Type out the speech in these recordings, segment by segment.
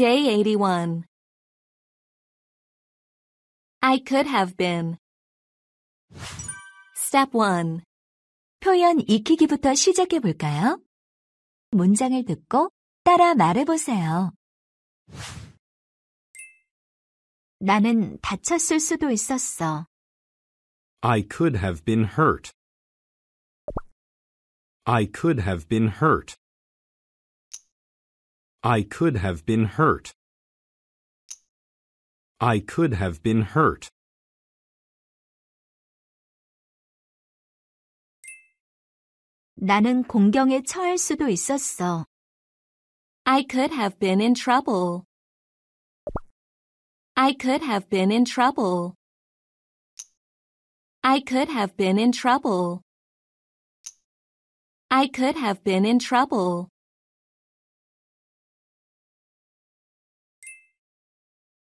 Day 81. I could have been. Step 1. 표현 익히기부터 시작해 볼까요? 문장을 듣고 따라 말해 보세요. 나는 다쳤을 수도 있었어. I could have been hurt. I could have been hurt. I could have been hurt. I could have been hurt. 나는 공경에 처할 수도 있었어. I could have been in trouble. I could have been in trouble. I could have been in trouble. I could have been in trouble.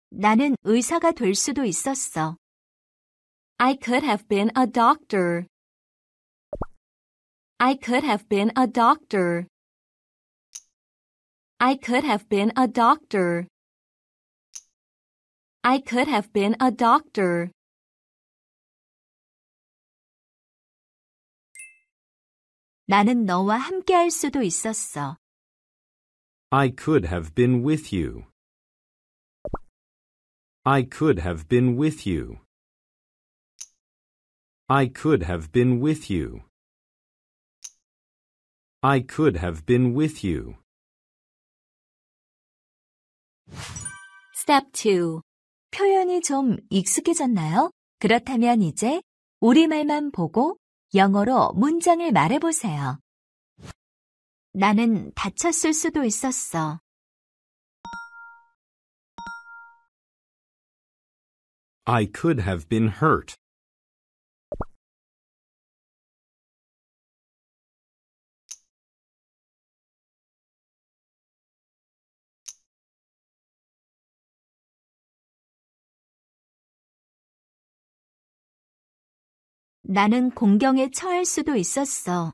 나는 의사가 될 수도 있었어. I could have been a doctor. I could have been a doctor. I could have been a doctor. I could have been a doctor. 나는 너와 함께 할 수도 있었어. I could have been with you. I could have been with you. I could have been with you. I could have been with you. Step 2. 표현이 좀 익숙해졌나요? 그렇다면 이제 우리말만 보고 영어로 문장을 말해 보세요. 나는 다쳤을 수도 있었어. I could have been hurt. 나는 공경에 처할 수도 있었어.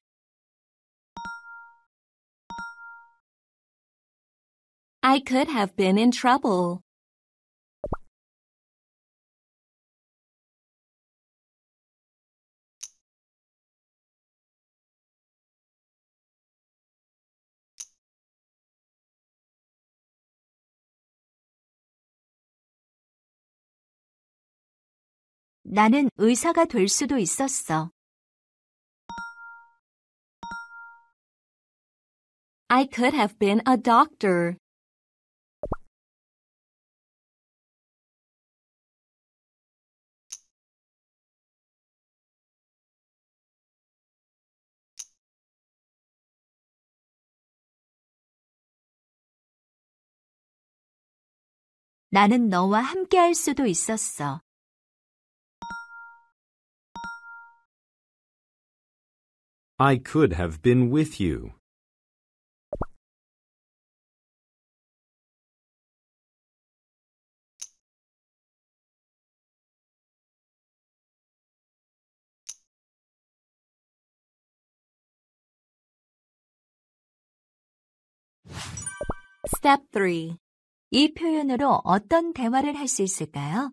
I could have been in trouble. 나는 의사가 될 수도 있었어. I could have been a doctor. 나는 너와 함께 할 수도 있었어. I could have been with you. Step 3. 이 표현으로 어떤 대화를 할 수 있을까요?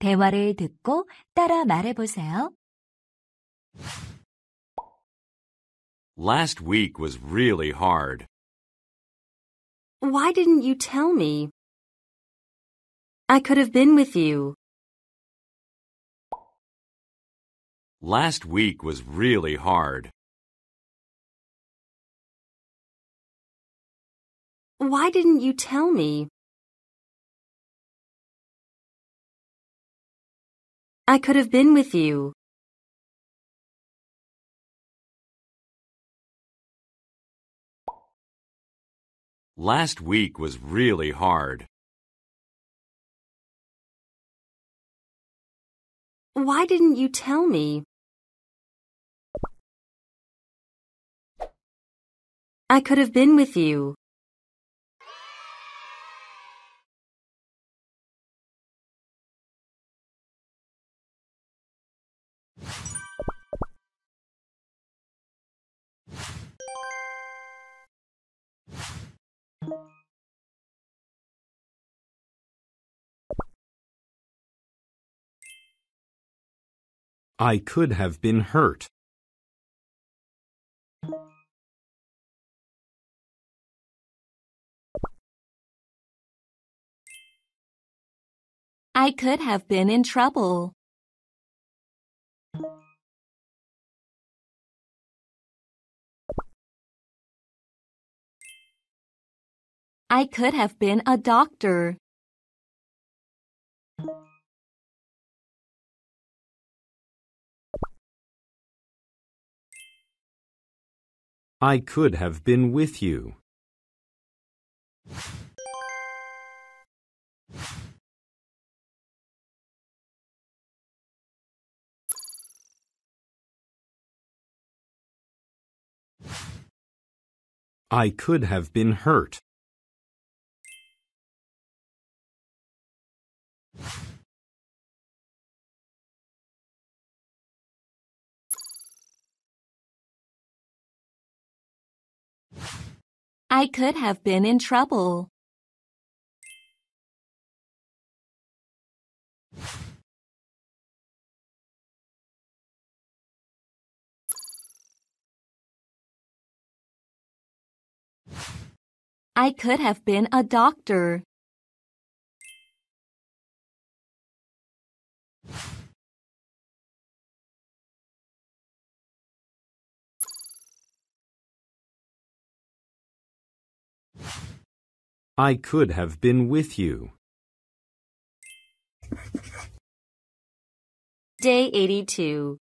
대화를 듣고 따라 말해 보세요. Last week was really hard. Why didn't you tell me? I could have been with you. Last week was really hard. Why didn't you tell me? I could have been with you. Last week was really hard. Why didn't you tell me? I could have been with you. I could have been hurt. I could have been in trouble. I could have been a doctor. I could have been with you. I could have been hurt. I could have been in trouble. I could have been a doctor. I could have been with you. Day 82.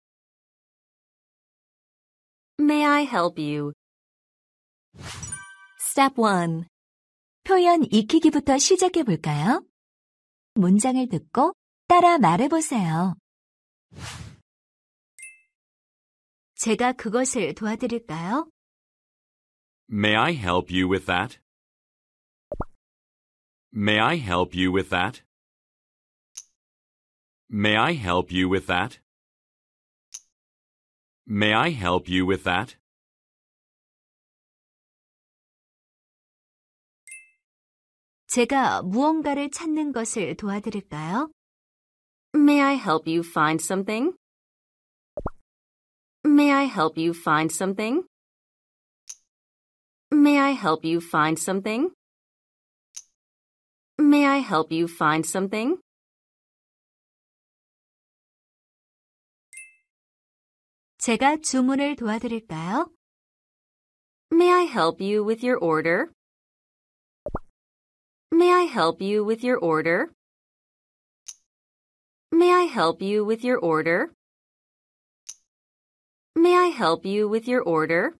May I help you? Step 1. 표현 익히기부터 시작해 볼까요? 문장을 듣고 따라 말해 보세요. 제가 그것을 도와드릴까요? May I help you with that? May I help you with that? May I help you with that? May I help you with that? 제가 무언가를 찾는 것을 도와드릴까요? May I help you find something? May I help you find something? May I help you find something? May I help you find something? 제가 주문을 도와드릴까요? May I help you with your order? May I help you with your order? May I help you with your order? May I help you with your order?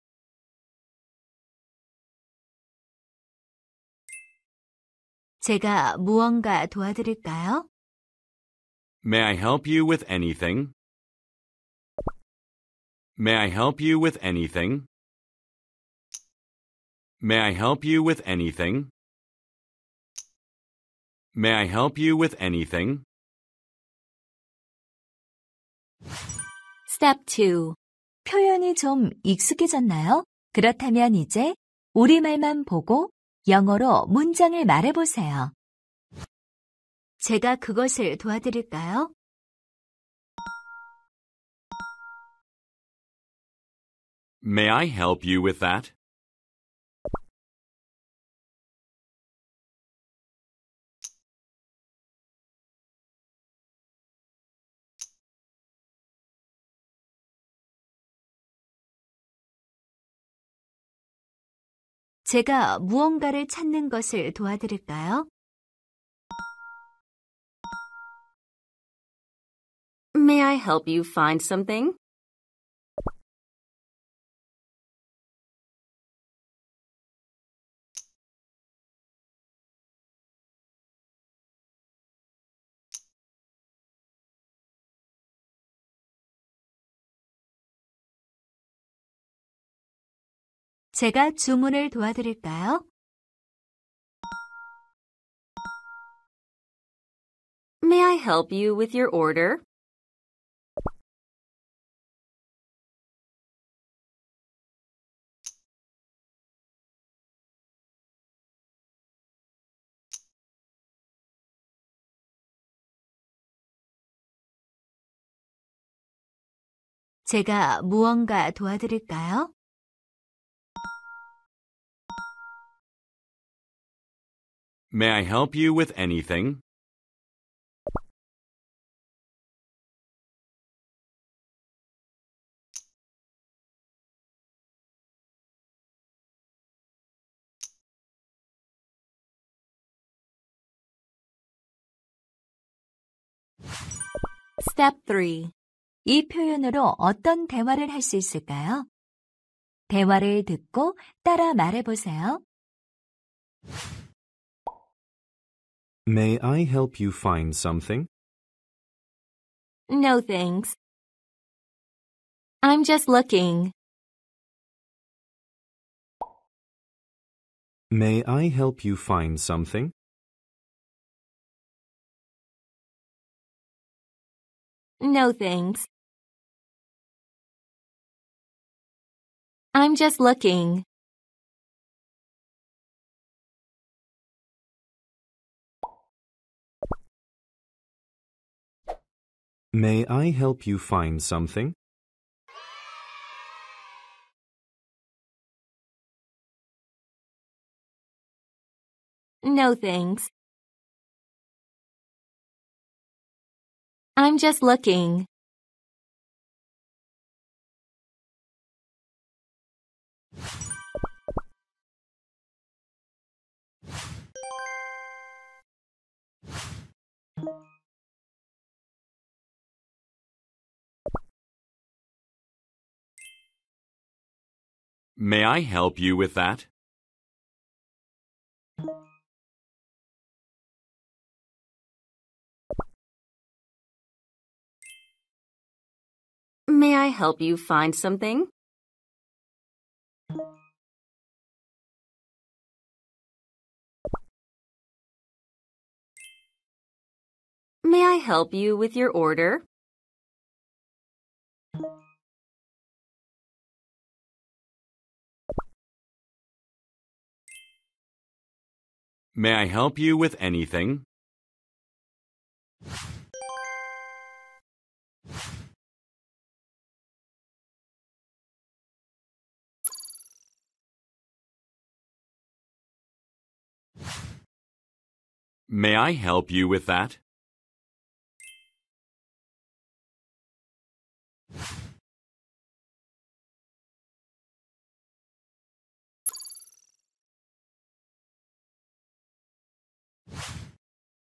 제가 무언가 도와드릴까요? May I help you with anything? May I help you with anything? May I help you with anything? May I help you with anything? Step 2. 표현이 좀 익숙해졌나요? 그렇다면 이제 우리말만 보고 영어로 문장을 말해보세요. 제가 그것을 도와드릴까요? May I help you with that? 제가 무언가를 찾는 것을 도와드릴까요? May I help you find something? 제가 주문을 도와드릴까요? May I help you with your order? 제가 무언가 도와드릴까요? May I help you with anything? Step 3. 이 표현으로 어떤 대화를 할 수 있을까요? 대화를 듣고 따라 말해보세요. May I help you find something? No, thanks. I'm just looking. May I help you find something? No, thanks. I'm just looking. May I help you find something? No, thanks. I'm just looking. May I help you with that? May I help you find something? May I help you with your order? May I help you with anything? May I help you with that?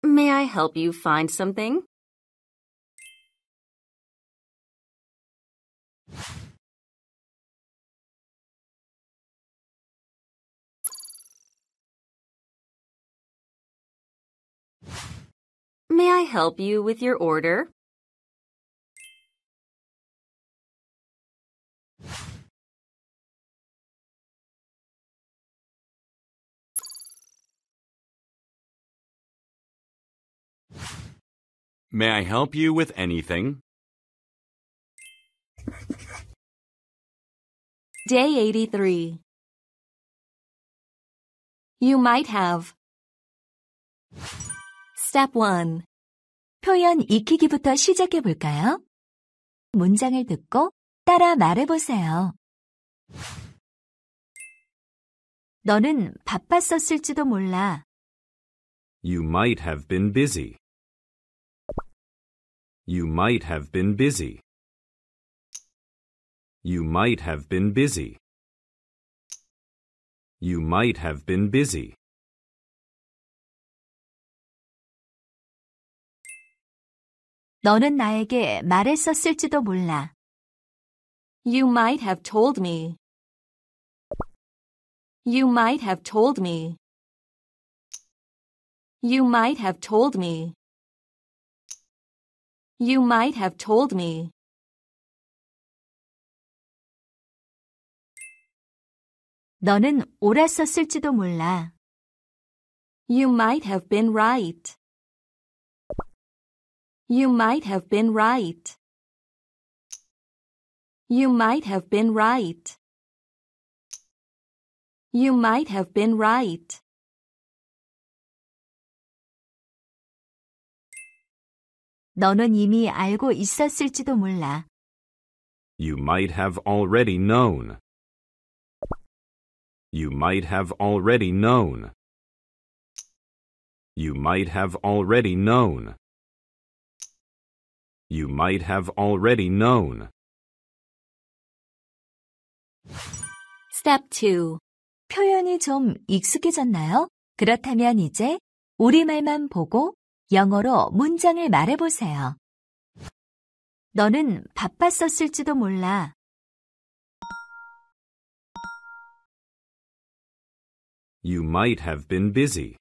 May I help you find something? May I help you with your order? May I help you with anything? Day 83. You might have. Step 1. 표현 익히기부터 시작해 볼까요? 문장을 듣고 따라 말해 보세요. 너는 바빴었을지도 몰라. You might have been busy. You might have been busy. You might have been busy. You might have been busy. 너는 나에게 말했었을지도 몰라. You might have told me. You might have told me. You might have told me. You might have told me. 너는 옳았었을지도 몰라. You might have been right. You might have been right. You might have been right. You might have been right. 너는 이미 알고 있었을지도 몰라. You might have already known. You might have already known. You might have already known. You might have already known. Step 2. 표현이 좀 익숙해졌나요? 그렇다면 이제 우리말만 보고 영어로 문장을 말해보세요. 너는 바빴었을지도 몰라. You might have been busy.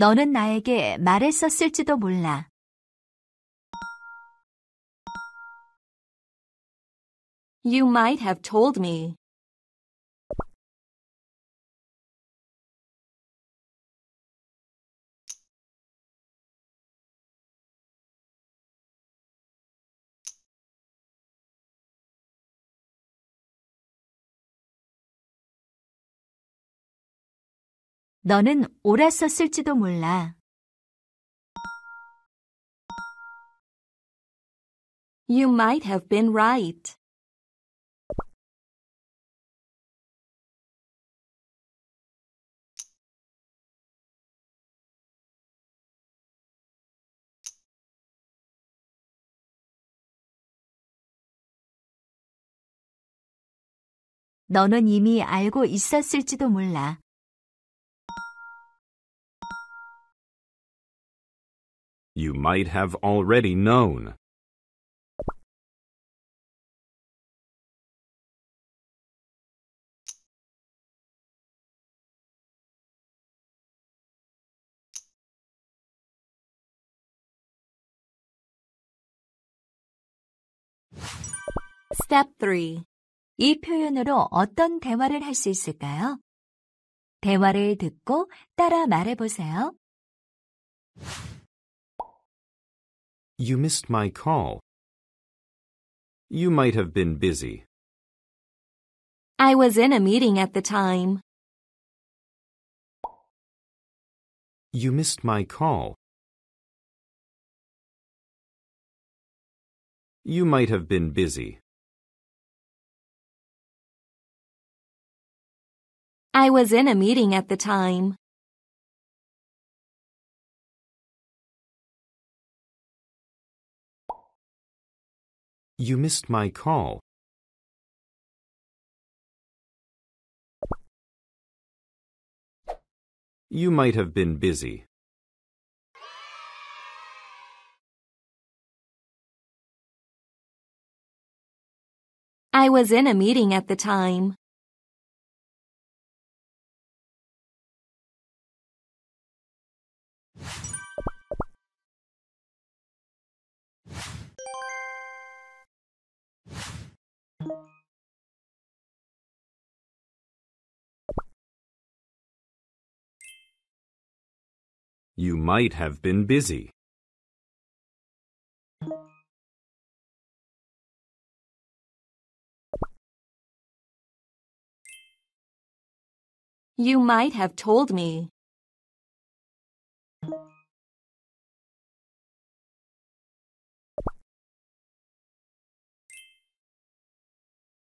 너는 나에게 말했었을지도 몰라. You might have told me. 너는 옳았었을지도 몰라. You might have been right. 너는 이미 알고 있었을지도 몰라. You might have already known. Step 3. 이 표현으로 어떤 대화를 할 수 있을까요? 대화를 듣고 따라 말해보세요. You missed my call. You might have been busy. I was in a meeting at the time. You missed my call. You might have been busy. I was in a meeting at the time. You missed my call. You might have been busy. I was in a meeting at the time. You might have been busy. You might have told me.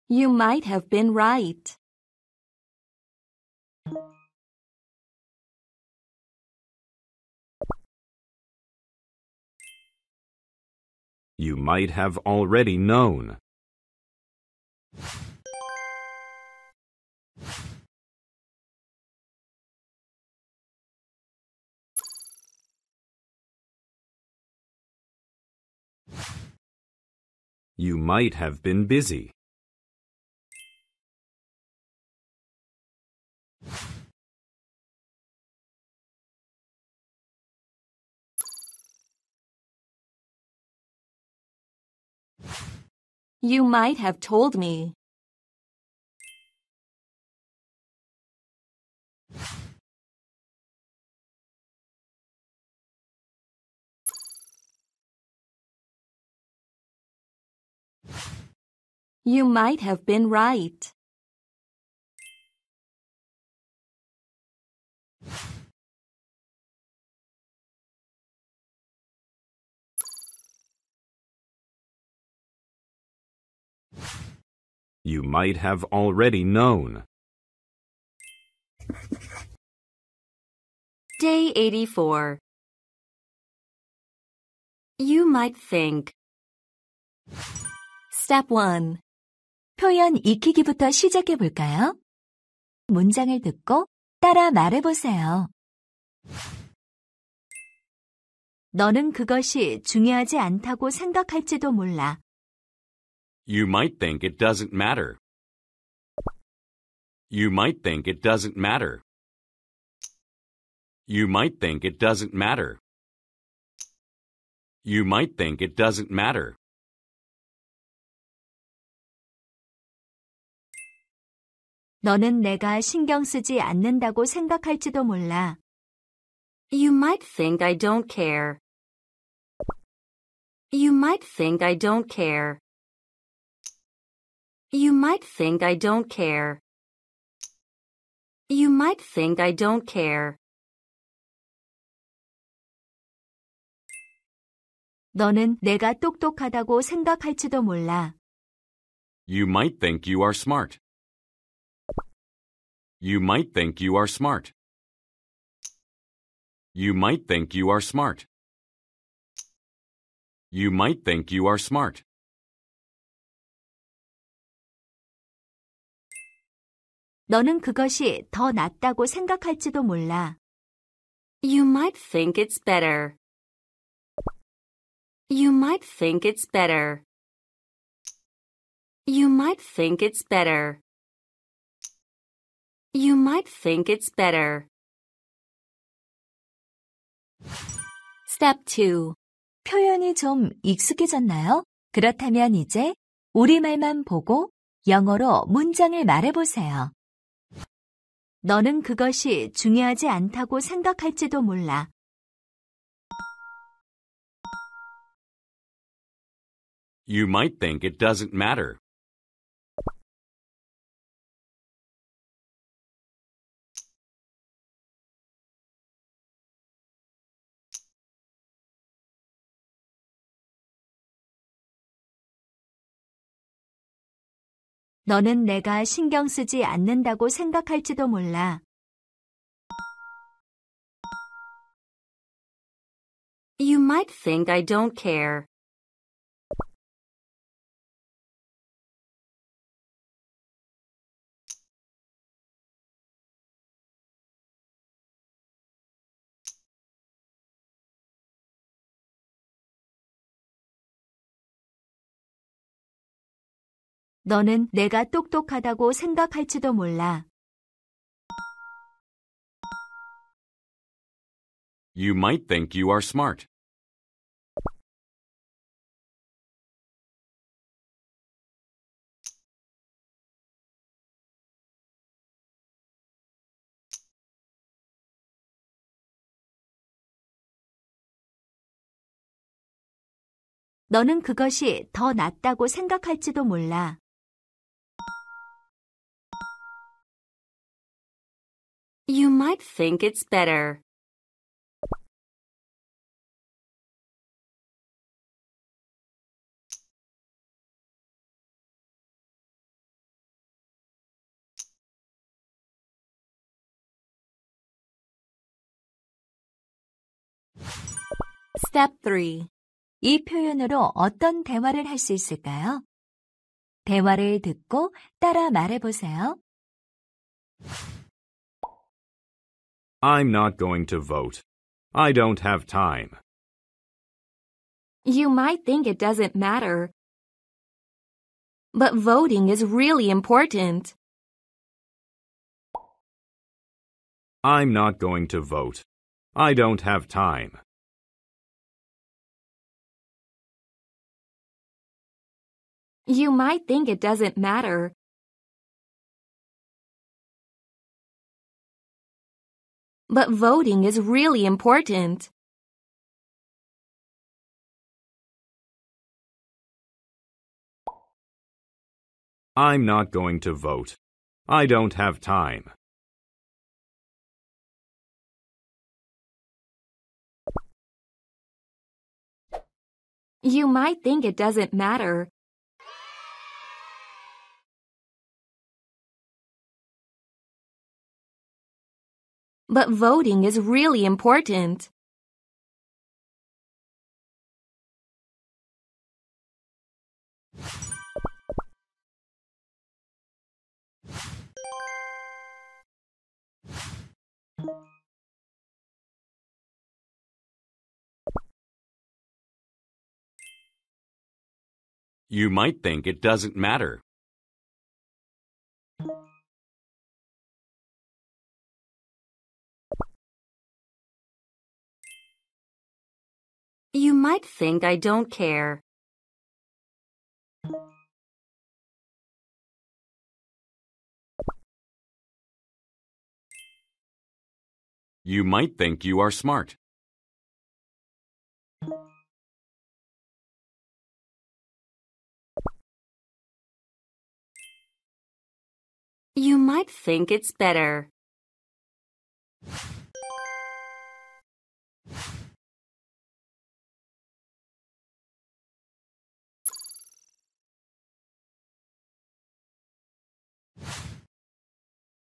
You might have been right. You might have already known. You might have been busy. You might have told me. You might have been right. You might have already known. Day 84. You might think. Step 1. 표현 익히기부터 시작해 볼까요? 문장을 듣고 따라 말해 보세요. 너는 그것이 중요하지 않다고 생각할지도 몰라. You might think it doesn't matter. You might think it doesn't matter. You might think it doesn't matter. You might think it doesn't matter. 너는 내가 신경 쓰지 않는다고 생각할지도 몰라. You might think I don't care. You might think I don't care. You might think I don't care. You might think I don't care. 너는 내가 똑똑하다고 생각할지도 몰라. You might think you are smart. You might think you are smart. You might think you are smart. You might think you are smart. 너는 그것이 더 낫다고 생각할지도 몰라. You might think it's better. You might think it's better. You might think it's better. You might think it's better. Step 2. 표현이 좀 익숙해졌나요? 그렇다면 이제 우리말만 보고 영어로 문장을 말해보세요. 너는 그것이 중요하지 않다고 생각할지도 몰라. You might think it doesn't matter. 너는 내가 신경 쓰지 않는다고 생각할지도 몰라. You might think I don't care. 너는 내가 똑똑하다고 생각할지도 몰라. You might think you are smart. 너는 그것이 더 낫다고 생각할지도 몰라. You might think it's better. Step 3. 이 표현으로 어떤 대화를 할 수 있을까요? 대화를 듣고 따라 말해보세요. I'm not going to vote. I don't have time. You might think it doesn't matter, but voting is really important. I'm not going to vote. I don't have time. You might think it doesn't matter. But voting is really important. I'm not going to vote. I don't have time. You might think it doesn't matter. But voting is really important. You might think it doesn't matter. You might think I don't care. You might think you are smart. You might think it's better.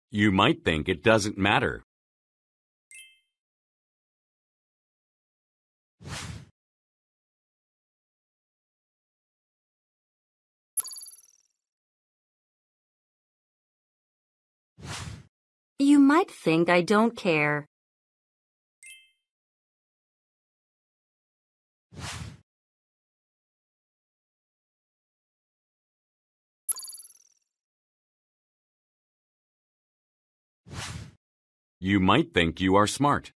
You might think it doesn't matter. You might think I don't care. You might think you are smart.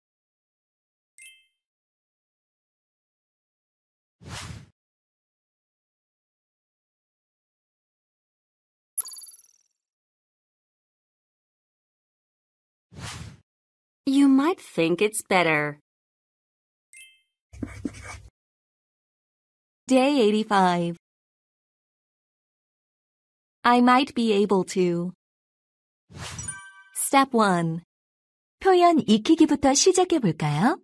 You might think it's better. Day 85. I might be able to. Step 1. 표현 익히기부터 시작해 볼까요?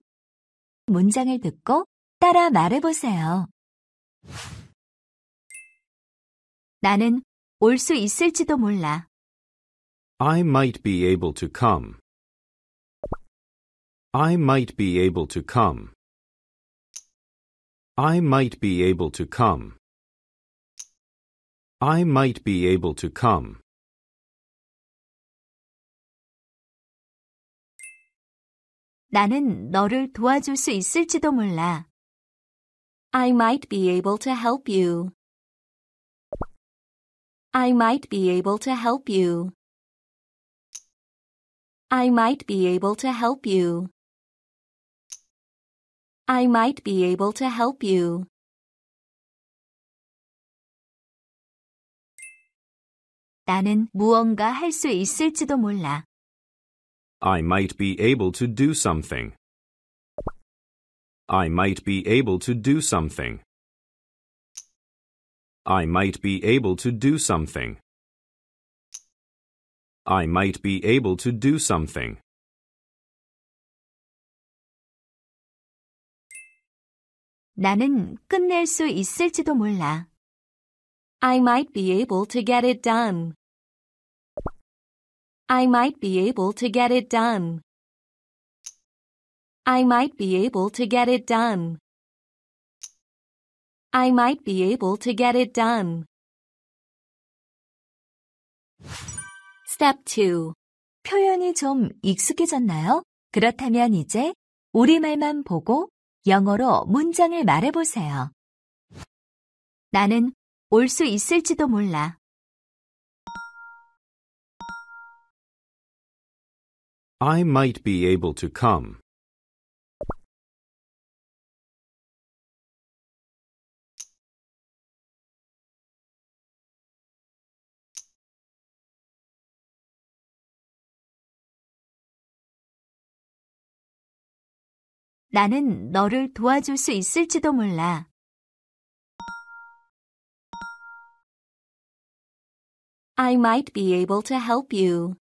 문장을 듣고 따라 말해 보세요. 나는 올 수 있을지도 몰라. I might be able to come. I might be able to come. I might be able to come. I might be able to come. 나는 너를 도와줄 수 있을지도 몰라. I might be able to help you. I might be able to help you. I might be able to help you. I might be able to help you. 나는 무언가 할 수 있을지도 몰라. I might be able to do something. I might be able to do something. I might be able to do something. I might be able to do something. 나는 끝낼 수 있을지도 몰라. I might be able to get it done. I might be able to get it done. I might be able to get it done. I might be able to get it done. Step 2. 표현이 좀 익숙해졌나요? 그렇다면 이제 우리말만 보고 영어로 문장을 말해보세요. 나는 올 수 있을지도 몰라. I might be able to come. 나는 너를 도와줄 수 있을지도 몰라. I might be able to help you.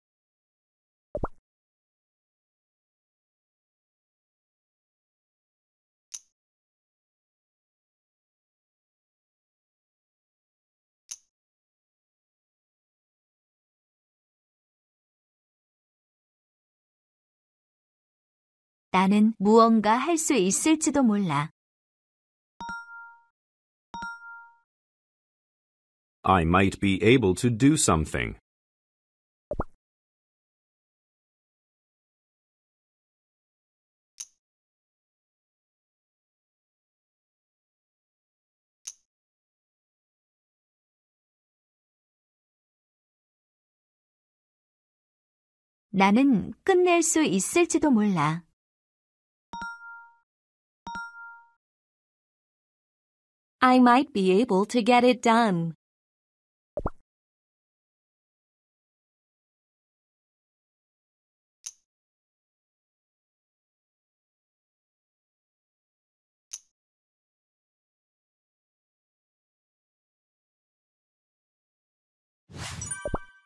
나는 무언가 할 수 있을지도 몰라. I might be able to do something. 나는 끝낼 수 있을지도 몰라. I might be able to get it done.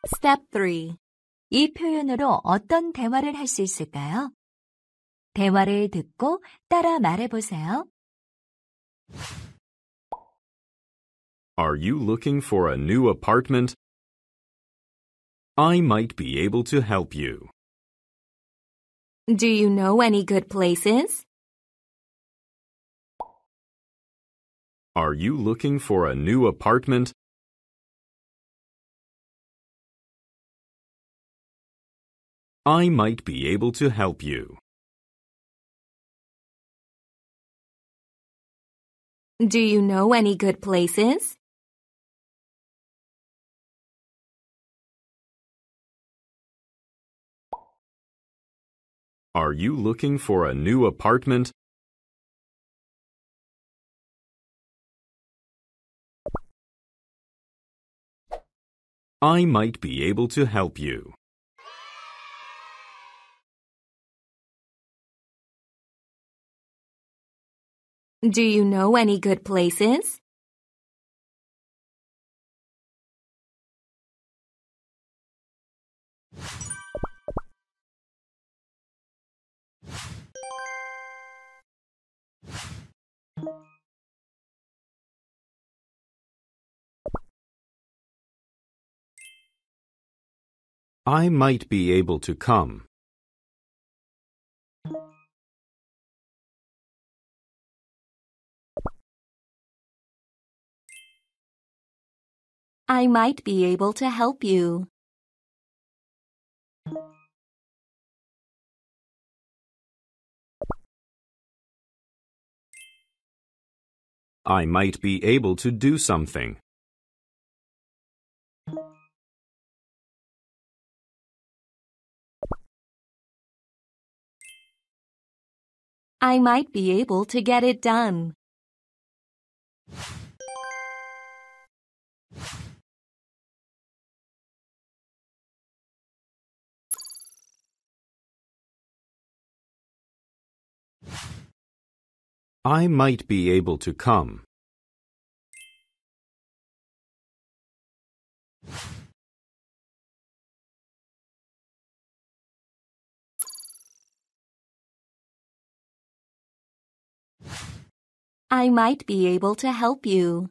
Step 3. 이 표현으로 어떤 대화를 할 수 있을까요? 대화를 듣고 따라 말해보세요. Are you looking for a new apartment? I might be able to help you. Do you know any good places? Are you looking for a new apartment? I might be able to help you. Do you know any good places? Are you looking for a new apartment? I might be able to help you. Do you know any good places? I might be able to come. I might be able to help you. I might be able to do something. I might be able to get it done. I might be able to come. I might be able to help you.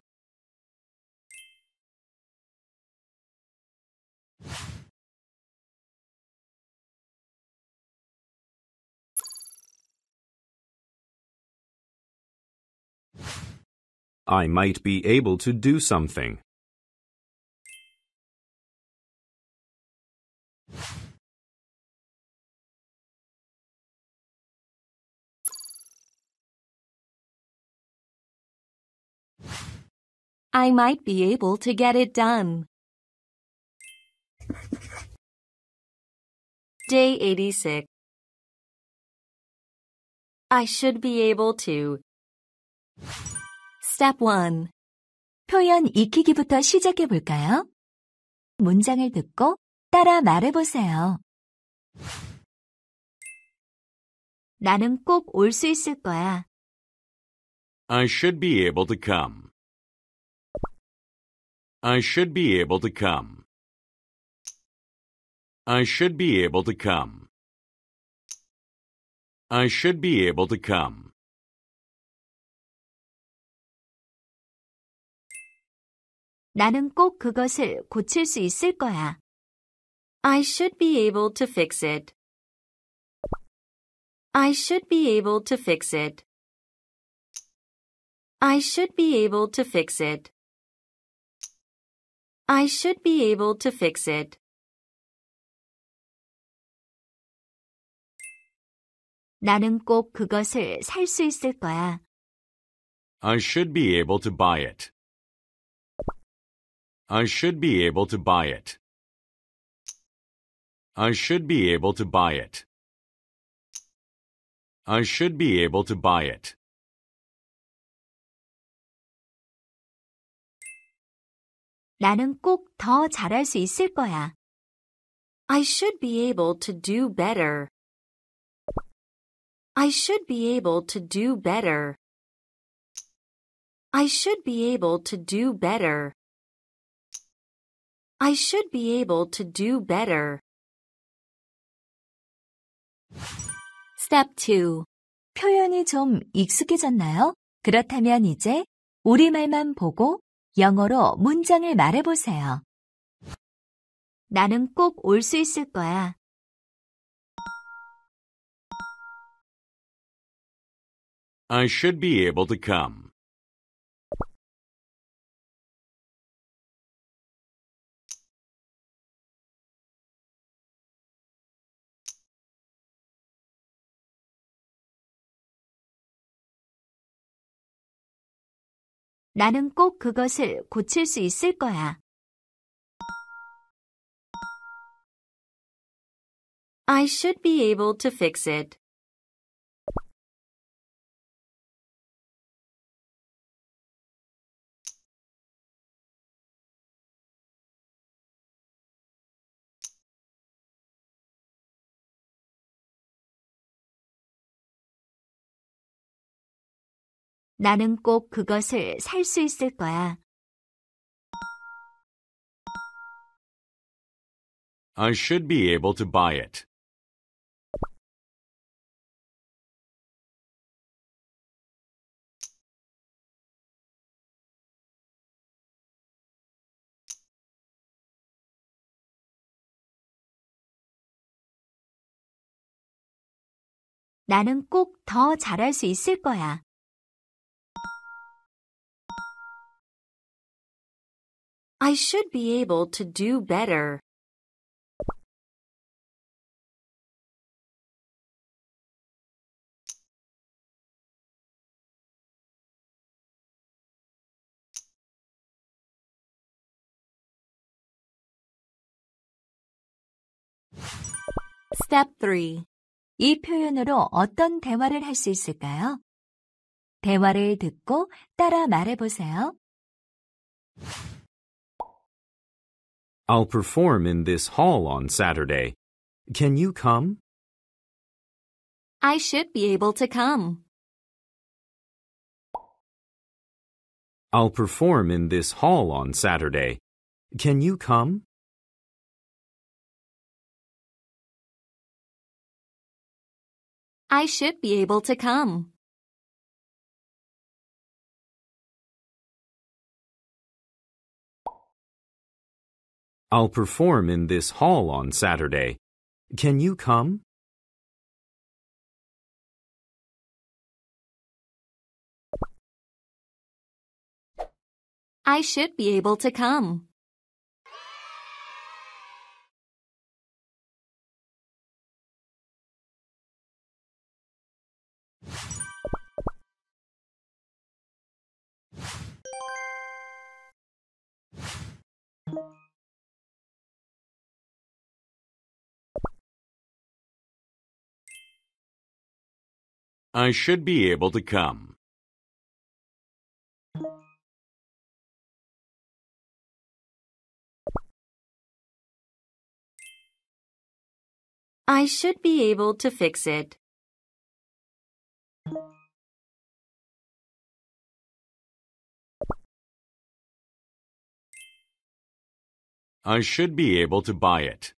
I might be able to do something. I might be able to get it done. Day 86. I should be able to. Step 1. 표현 익히기부터 시작해 볼까요? 문장을 듣고 따라 말해 보세요. 나는 꼭 올 수 있을 거야. I should be able to come. I should be able to come. I should be able to come. I should be able to come. 나는 꼭 그것을 고칠 수 있을 거야. I should be able to fix it. I should be able to fix it. I should be able to fix it. I should be able to fix it. 나는 꼭 그것을 살 수 있을 거야. I should be able to buy it. I should be able to buy it. I should be able to buy it. I should be able to buy it. 나는 꼭 더 잘할 수 있을 거야. I should be able to do better. I should be able to do better. I should be able to do better. I should be able to do better. Step 2. 표현이 좀 익숙해졌나요? 그렇다면 이제 우리말만 보고 영어로 문장을 말해보세요. 나는 꼭 올 수 있을 거야. I should be able to come. 나는 꼭 그것을 고칠 수 있을 거야. I should be able to fix it. 나는 꼭 그것을 살 수 있을 거야. I should be able to buy it. 나는 꼭 더 잘할 수 있을 거야. I should be able to do better. Step 3. 이 표현으로 어떤 대화를 할 수 있을까요? 대화를 듣고 따라 말해보세요. I'll perform in this hall on Saturday. Can you come? I should be able to come. I'll perform in this hall on Saturday. Can you come? I should be able to come. I'll perform in this hall on Saturday. Can you come? I should be able to come. I should be able to come. I should be able to fix it. I should be able to buy it.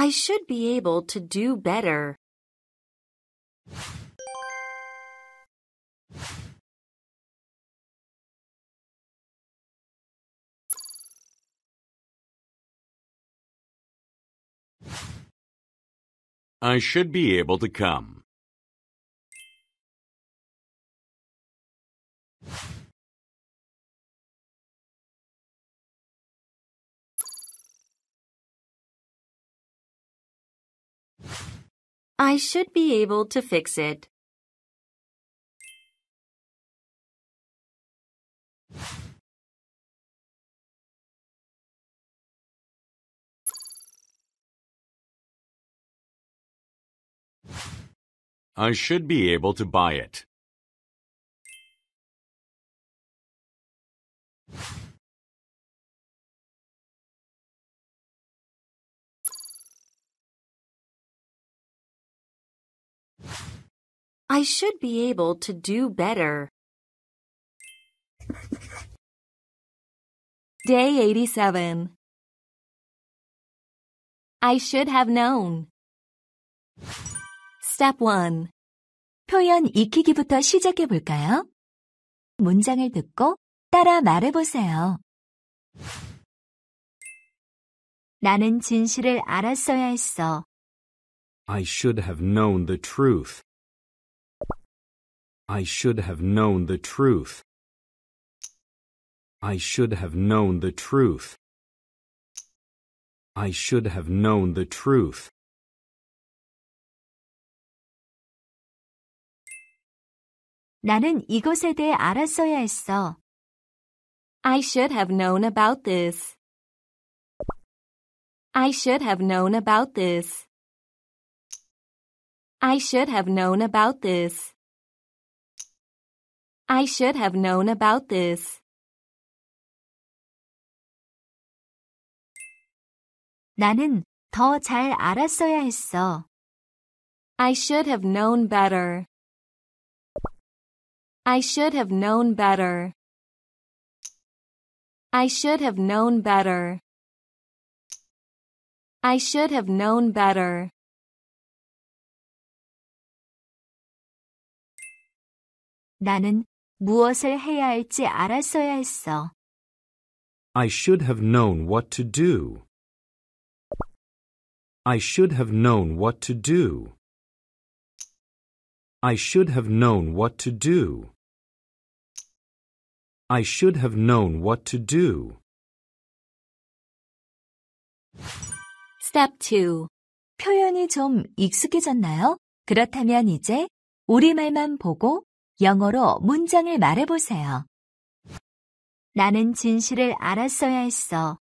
I should be able to do better. I should be able to come. I should be able to fix it. I should be able to buy it. I should be able to do better. Day 87. I should have known. Step 1. 표현 익히기부터 시작해 볼까요? 문장을 듣고 따라 말해 보세요. 나는 진실을 알았어야 했어. I should have known the truth. I should have known the truth. I should have known the truth. I should have known the truth. 나는 이것에 대해 알았어야 했어. I should have known about this. I should have known about this. I should have known about this. I should have known about this. 나는 더 잘 알았어야 했어. I should have known better. I should have known better. I should have known better. I should have known better. 나는 무엇을 해야 할지 알았어야 했어. I should have known what to do. I should have known what to do. I should have known what to do. I should have known what to do. Step 2. 표현이 좀 익숙해졌나요? 그렇다면 이제 우리말만 보고 영어로 문장을 말해 보세요. 나는 진실을 알았어야 했어.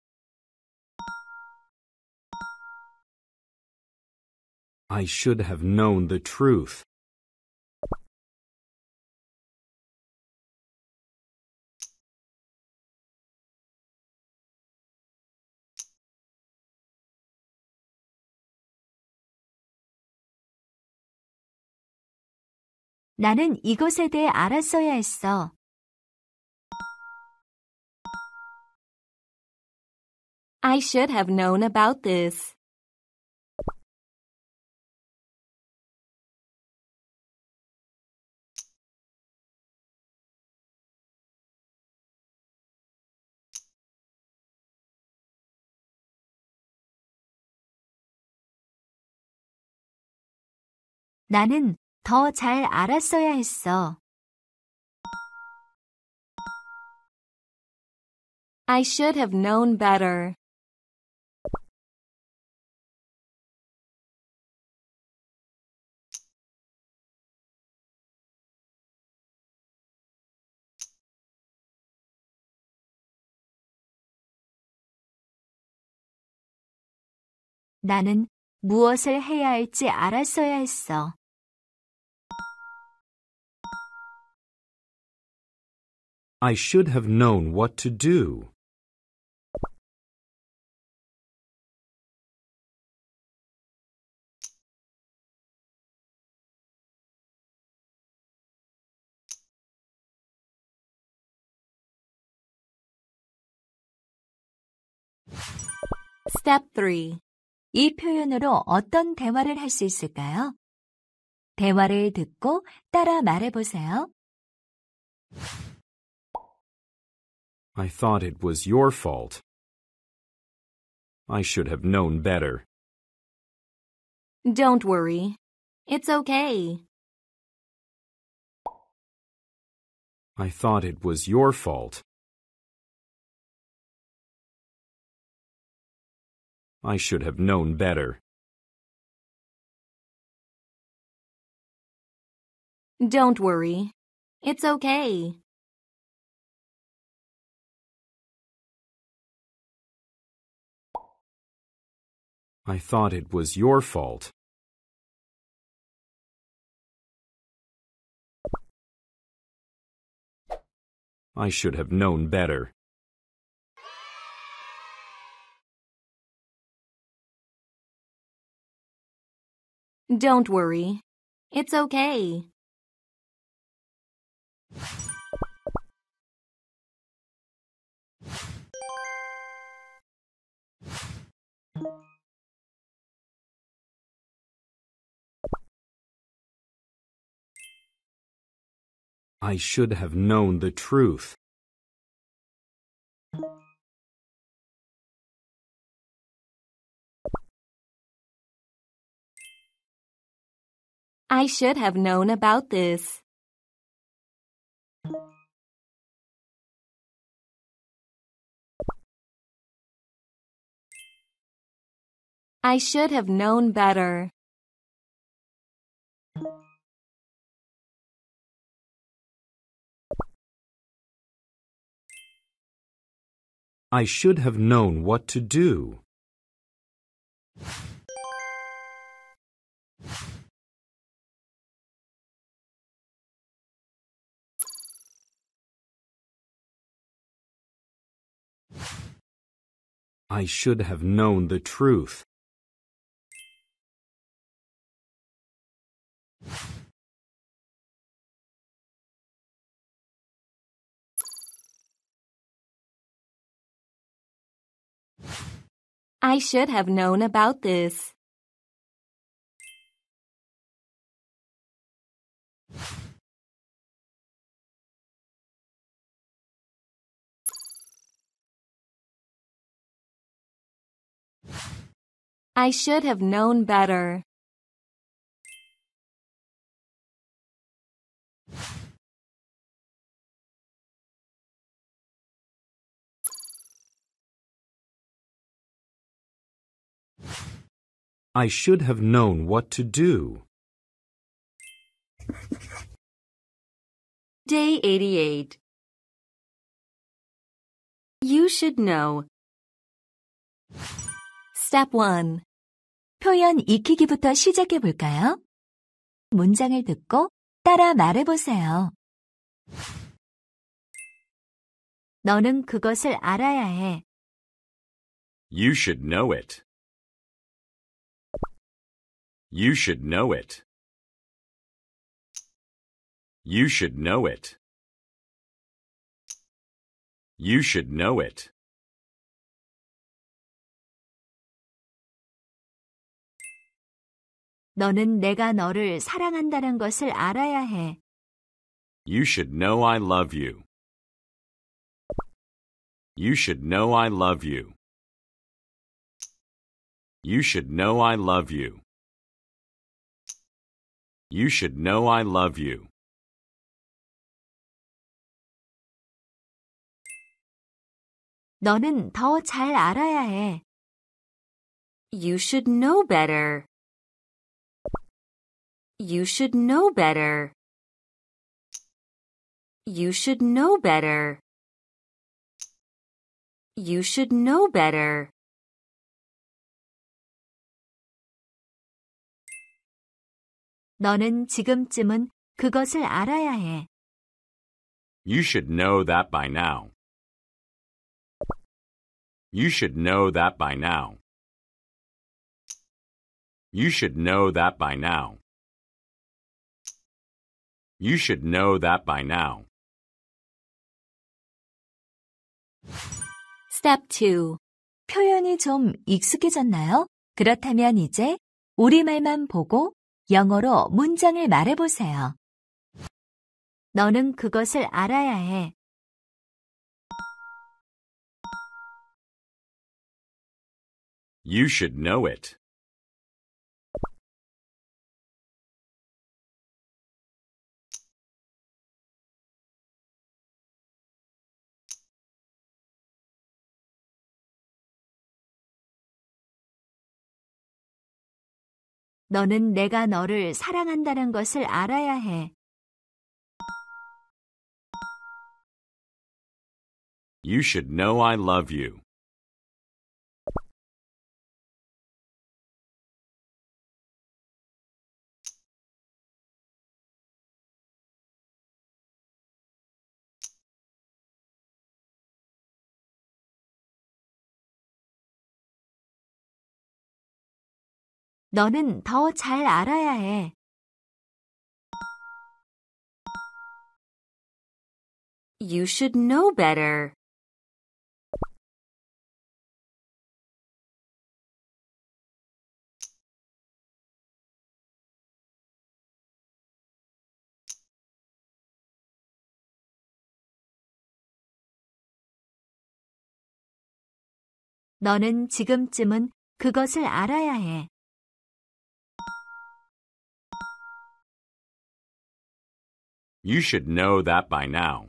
I should have known the truth. 나는 이것에 대해 알았어야 했어. I should have known about this. 나는 더 잘 알았어야 했어. I should have known better. 나는 무엇을 해야 할지 알았어야 했어. I should have known what to do. Step 3. 이 표현으로 어떤 대화를 할 수 있을까요? 대화를 듣고 따라 말해보세요. I thought it was your fault. I should have known better. Don't worry. It's okay. I thought it was your fault. I should have known better. Don't worry. It's okay. I thought it was your fault. I should have known better. Don't worry. It's okay. I should have known the truth. I should have known about this. I should have known better. I should have known what to do. I should have known the truth. I should have known about this. I should have known better. I should have known what to do. Day 88. You should know. Step 1. 표현 익히기부터 시작해 볼까요? 문장을 듣고 따라 말해 보세요. 너는 그것을 알아야 해. You should know it. You should know it. You should know it. You should know it. 너는 내가 너를 사랑한다는 것을 알아야 해. You should know I love you. You should know I love you. You should know I love you. You should know I love you. 너는 더 잘 알아야 해. You should know better. You should know better. You should know better. You should know better. 너는 지금쯤은 그것을 알아야 해. You should know that by now. You should know that by now. You should know that by now. You should know that by now. Step 2. 표현이 좀 익숙해졌나요? 그렇다면 이제 우리말만 보고 영어로 문장을 말해보세요. 너는 그것을 알아야 해. You should know it. 너는 내가 너를 사랑한다는 것을 알아야 해. You should know I love you. 너는 더 잘 알아야 해. You should know better. 너는 지금쯤은 그것을 알아야 해. You should know that by now.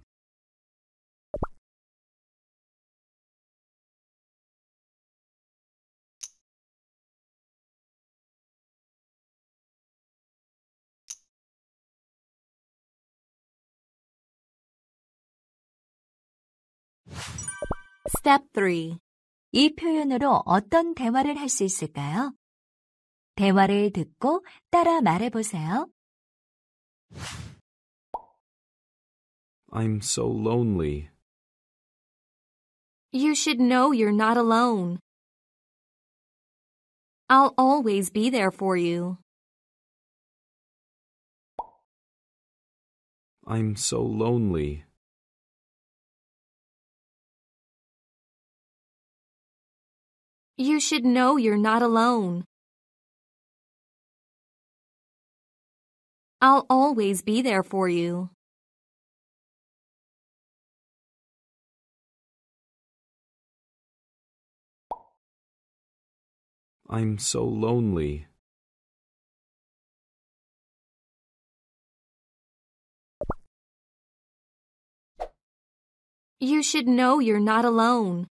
Step 3. 이 표현으로 어떤 대화를 할 수 있을까요? 대화를 듣고 따라 말해보세요. I'm so lonely. You should know you're not alone. I'll always be there for you. I'm so lonely. You should know you're not alone. I'll always be there for you. I'm so lonely. You should know you're not alone.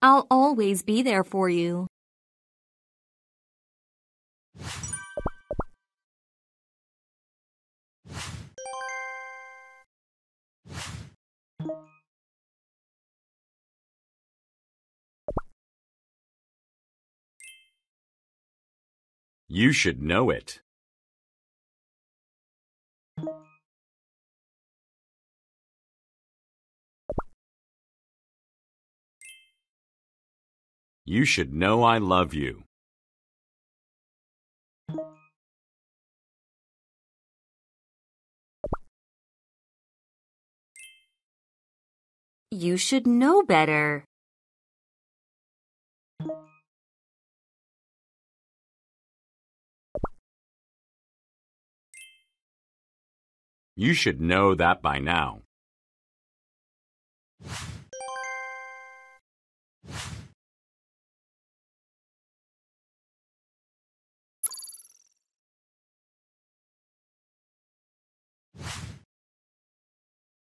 I'll always be there for you. You should know it. You should know I love you. You should know better. You should know that by now.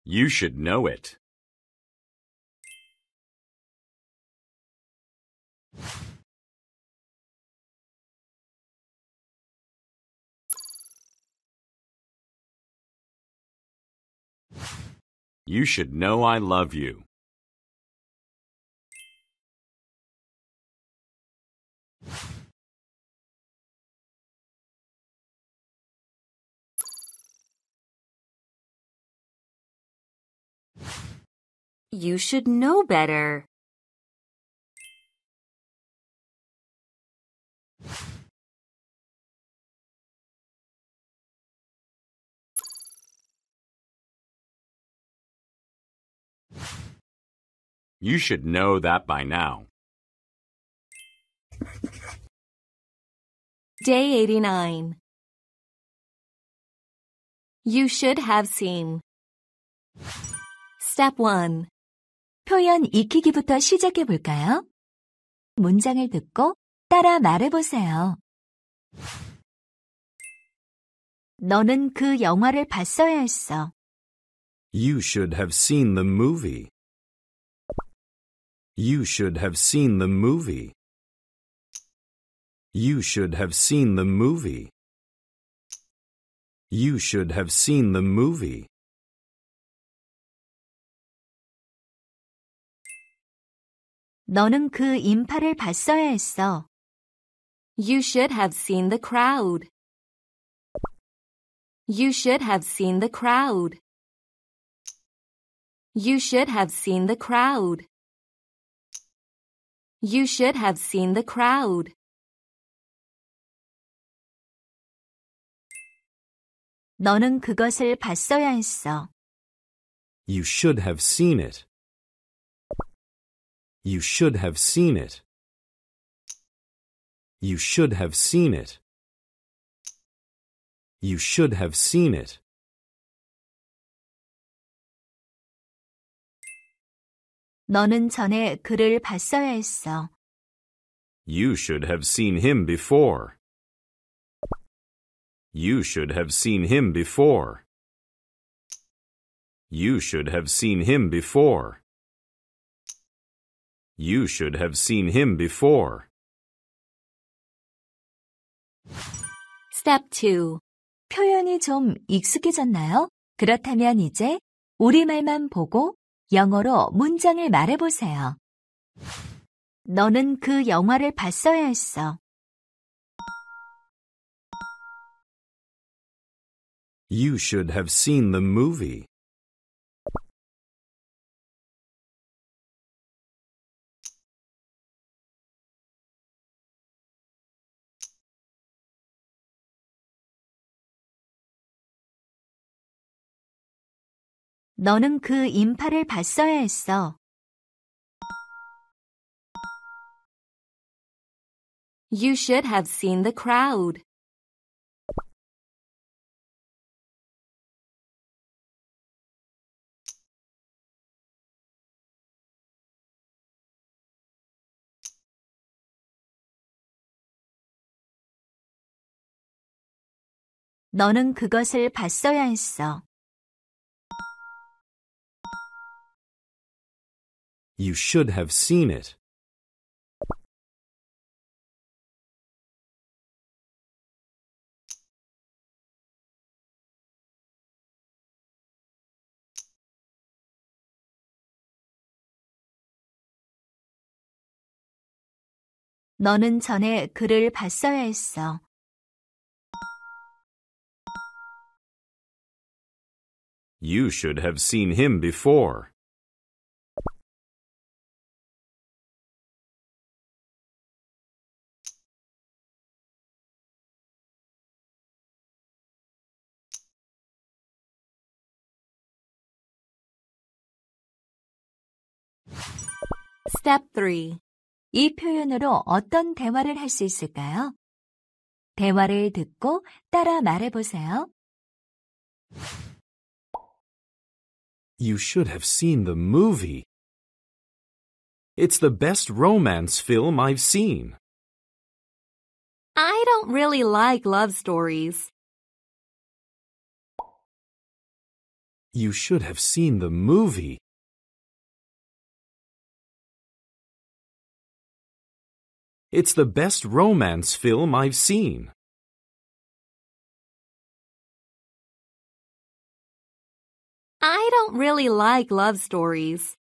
You should know it. You should know I love you. You should know better. You should know that by now. Day 89. You should have seen. Step 1. 표현 익히기부터 시작해 볼까요? 문장을 듣고 따라 말해 보세요. 너는 그 영화를 봤어야 했어. You should have seen the movie. You should have seen the movie. You should have seen the movie. You should have seen the movie. 너는 그 인파를 봤어야 했어. You should have seen the crowd. You should have seen the crowd. You should have seen the crowd. You should have seen the crowd. 너는 그것을 봤어야 했어. You should have seen it. You should have seen it. You should have seen it. You should have seen it. 너는 전에 그를 봤어야 했어. You should have seen him before. You should have seen him before. You should have seen him before. You should have seen him before. Step 2. 표현이 좀 익숙해졌나요? 그렇다면 이제 우리말만 보고 영어로 문장을 말해보세요. 너는 그 영화를 봤어야 했어. You should have seen the movie. 너는 그 인파를 봤어야 했어. You should have seen the crowd. 너는 그것을 봤어야 했어. You should have seen it. 너는 전에 그를 봤어야 했어. You should have seen him before. Step 3. 이 표현으로 어떤 대화를 할 수 있을까요? 대화를 듣고 따라 말해보세요. You should have seen the movie. It's the best romance film I've seen. I don't really like love stories. You should have seen the movie. It's the best romance film I've seen. I don't really like love stories.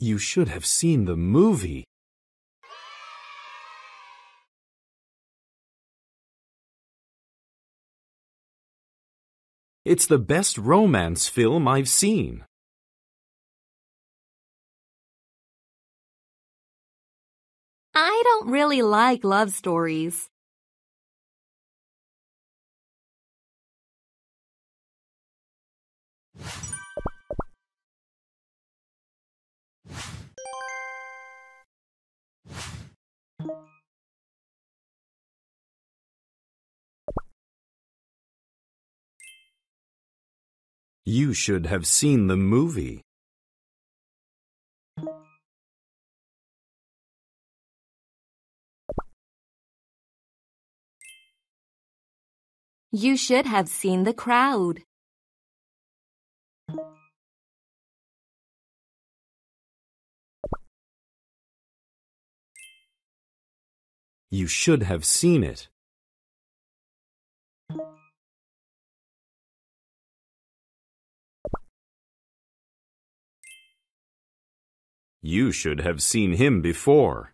You should have seen the movie. It's the best romance film I've seen. I don't really like love stories. You should have seen the movie. You should have seen the crowd. You should have seen it. You should have seen him before.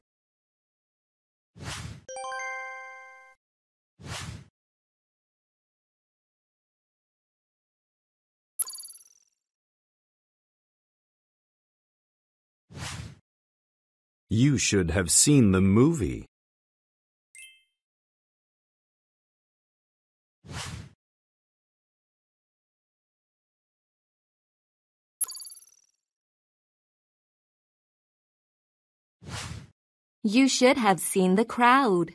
You should have seen the movie. You should have seen the crowd.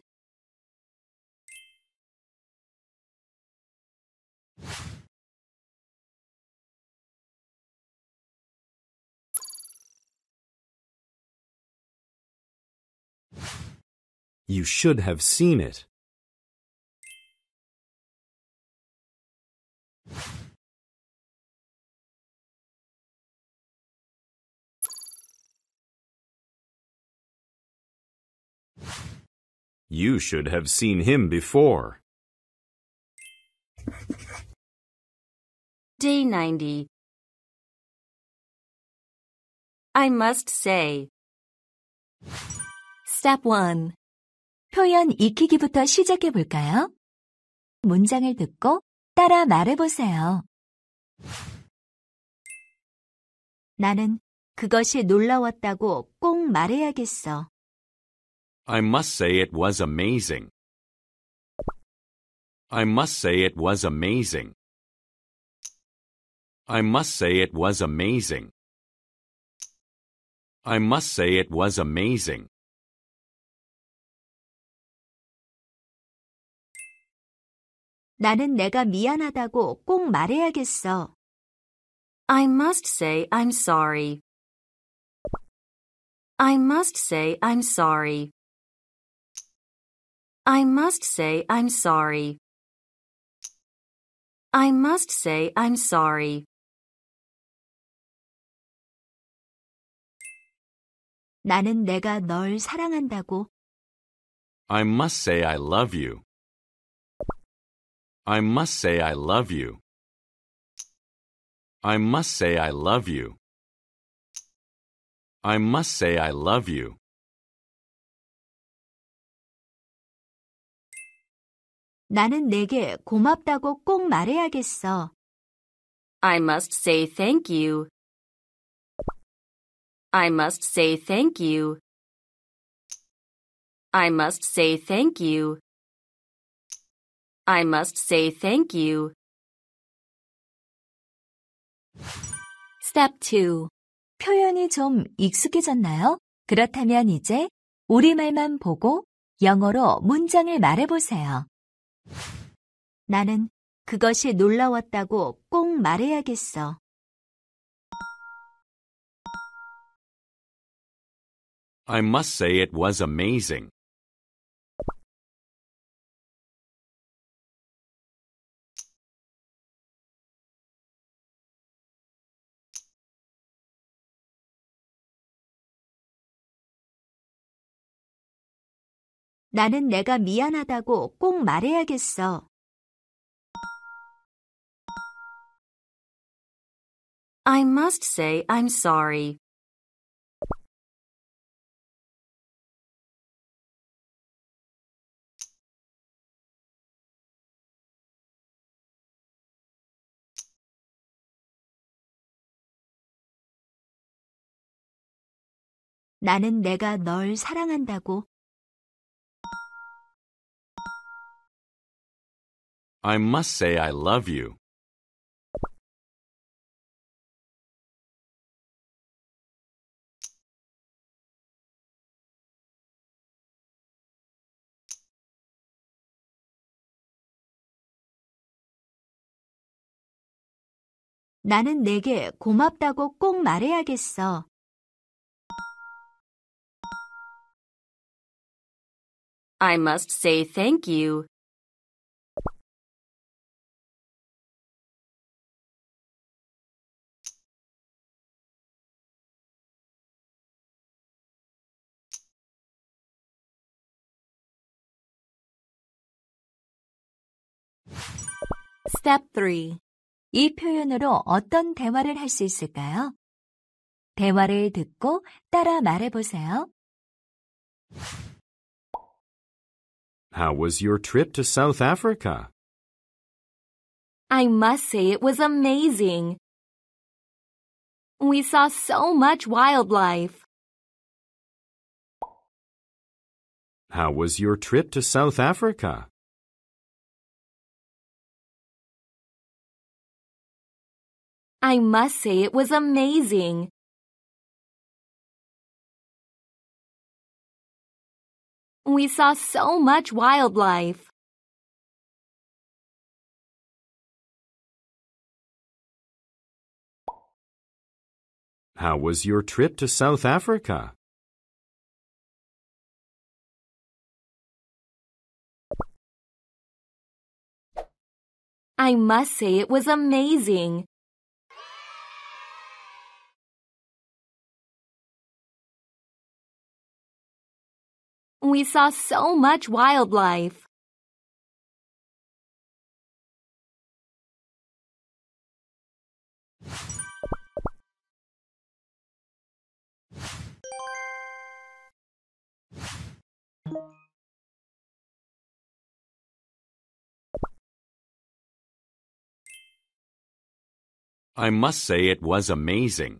You should have seen it. You should have seen him before. Day 90. I must say. Step 1. 표현 익히기부터 시작해 볼까요? 문장을 듣고 따라 말해 보세요. 나는 그것이 놀라웠다고 꼭 말해야겠어. I must say it was amazing. I must say it was amazing. I must say it was amazing. I must say it was amazing. 나는 내가 미안하다고 꼭 말해야겠어. I must say I'm sorry. I must say I'm sorry. I must say I'm sorry. I must say I'm sorry. 나는 내가 널 사랑한다고. I must say I love you. I must say I love you. I must say I love you. I must say I love you. 나는 내게 고맙다고 꼭 말해야겠어. I must say thank you. I must say thank you. I must say thank you. I must say thank you. Step 2. 표현이 좀 익숙해졌나요? 그렇다면 이제 우리말만 보고 영어로 문장을 말해보세요. 나는 그것이 놀라웠다고 꼭 말해야겠어. I must say it was amazing. 나는 내가 미안하다고 꼭 말해야겠어. I must say I'm sorry. 나는 내가 널 사랑한다고. I must say I love you. 나는 내게 고맙다고 꼭 말해야겠어. I must say thank you. Step 3. 이 표현으로 어떤 대화를 할 수 있을까요? 대화를 듣고 따라 말해보세요. How was your trip to South Africa? I must say it was amazing. We saw so much wildlife. How was your trip to South Africa? I must say it was amazing. We saw so much wildlife. How was your trip to South Africa? I must say it was amazing. We saw so much wildlife. I must say it was amazing.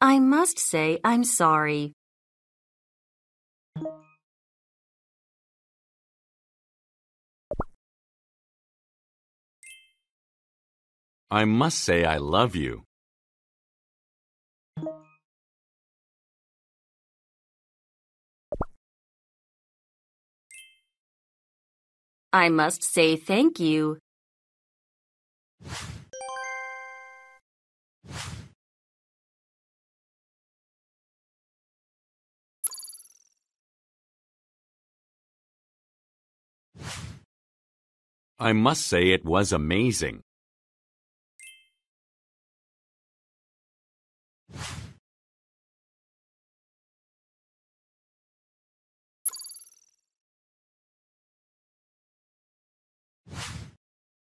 I must say I'm sorry. I must say I love you. I must say thank you. I must say it was amazing.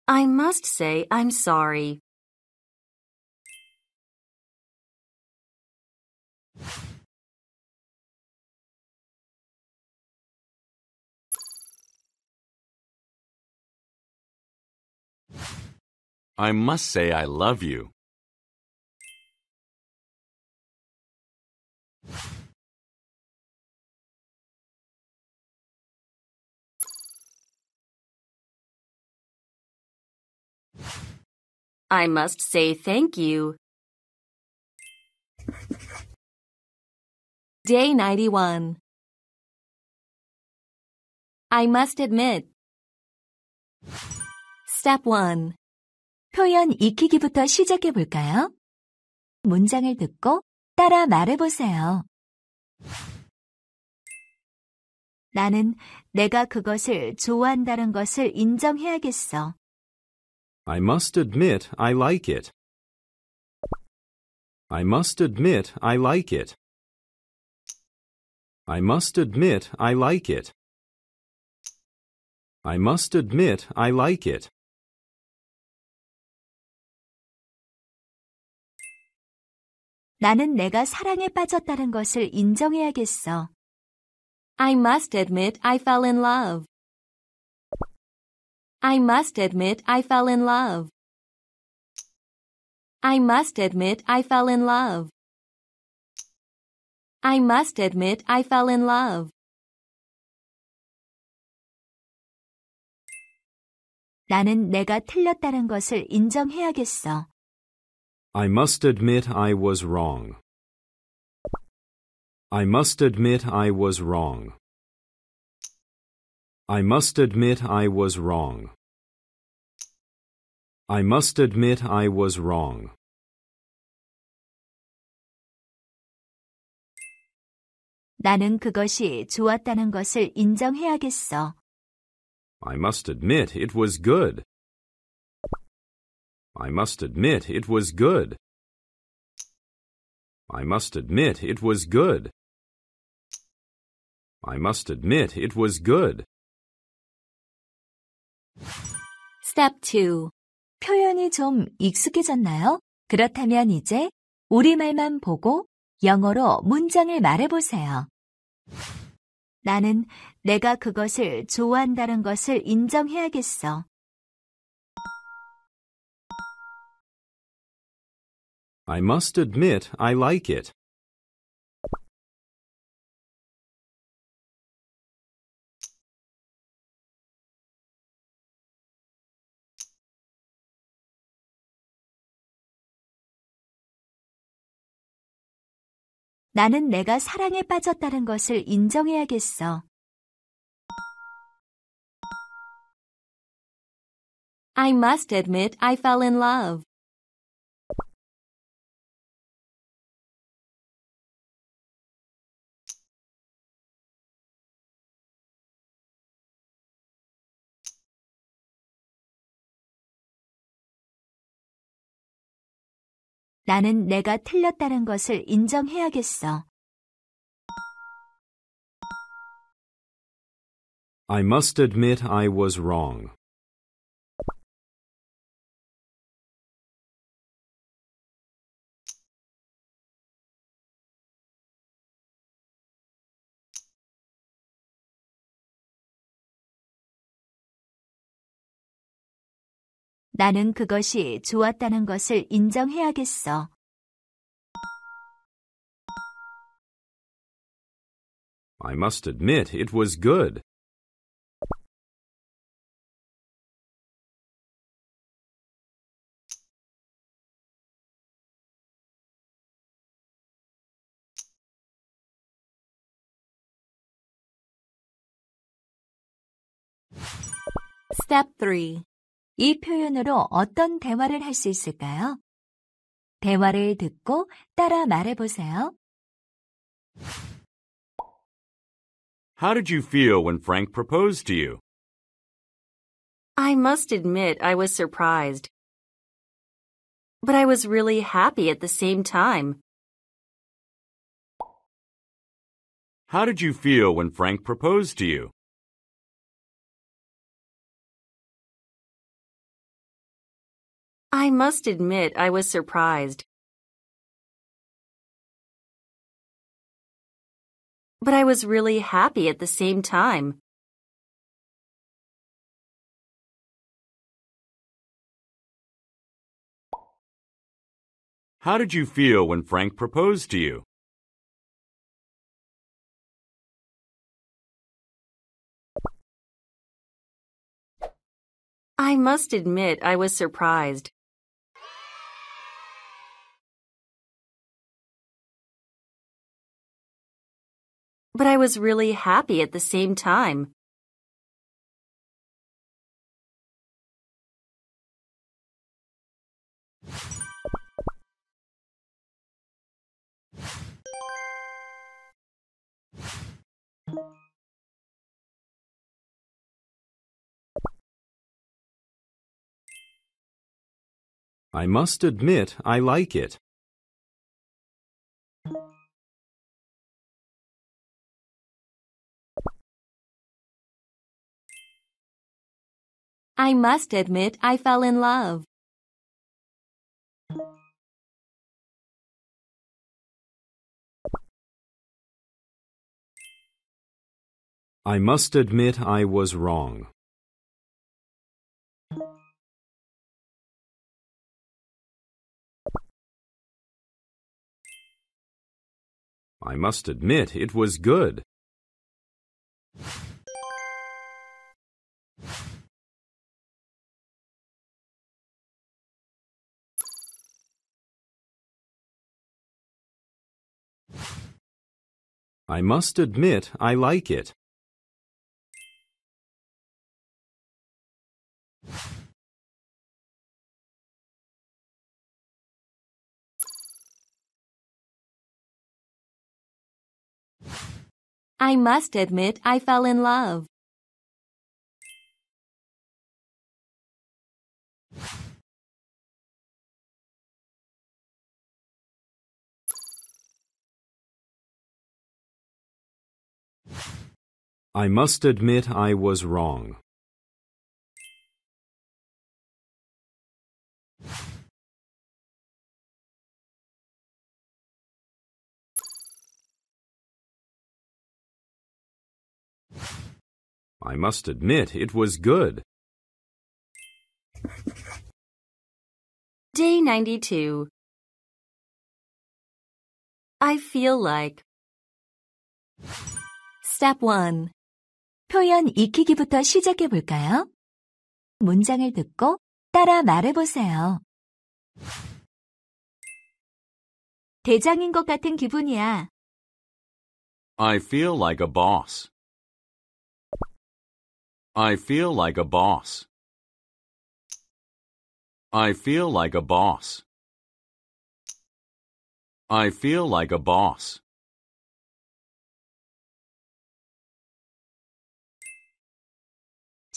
I must say I'm sorry. I must say I love you. I must say thank you. Day 91. I must admit. Step 1. 표현 익히기부터 시작해 볼까요? 문장을 듣고 따라 말해보세요. 나는 내가 그것을 좋아한다는 것을 인정해야겠어. I must admit I like it. I must admit I like it. I must admit I like it. I must admit I like it. 나는 내가 사랑에 빠졌다는 것을 인정해야겠어. I must admit I fell in love. I must admit I fell in love. I must admit I fell in love. I must admit I fell in love. 나는 내가 틀렸다는 것을 인정해야겠어. I must admit I was wrong. I must admit I was wrong. I must admit I was wrong. I must admit I was wrong. 나는 그것이 좋았다는 것을 인정해야겠어. I must admit it was good. I must admit it was good. I must admit it was good. I must admit it was good. Step 2. 표현이 좀 익숙해졌나요? 그렇다면 이제 우리말만 보고 영어로 문장을 말해보세요. 나는 내가 그것을 좋아한다는 것을 인정해야겠어. I must admit I like it. 나는 내가 사랑에 빠졌다는 것을 인정해야겠어. I must admit I fell in love. 나는 내가 틀렸다는 것을 인정해야겠어. I must admit I was wrong. 나는 그것이 좋았다는 것을 인정해야겠어. I must admit it was good. Step 3. 이 표현으로 어떤 대화를 할 수 있을까요? 대화를 듣고 따라 말해보세요. How did you feel when Frank proposed to you? I must admit I was surprised. But I was really happy at the same time. How did you feel when Frank proposed to you? I must admit I was surprised. But I was really happy at the same time. How did you feel when Frank proposed to you? I must admit I was surprised. But I was really happy at the same time. I must admit I like it. I must admit I fell in love. I must admit I was wrong. I must admit it was good. I must admit I like it. I must admit I fell in love. I must admit I was wrong. I must admit it was good. Day 92. I feel like. Step 1. 표현 익히기부터 시작해 볼까요? 문장을 듣고 따라 말해 보세요. 대장인 것 같은 기분이야. I feel like a boss. I feel like a boss. I feel like a boss. I feel like a boss.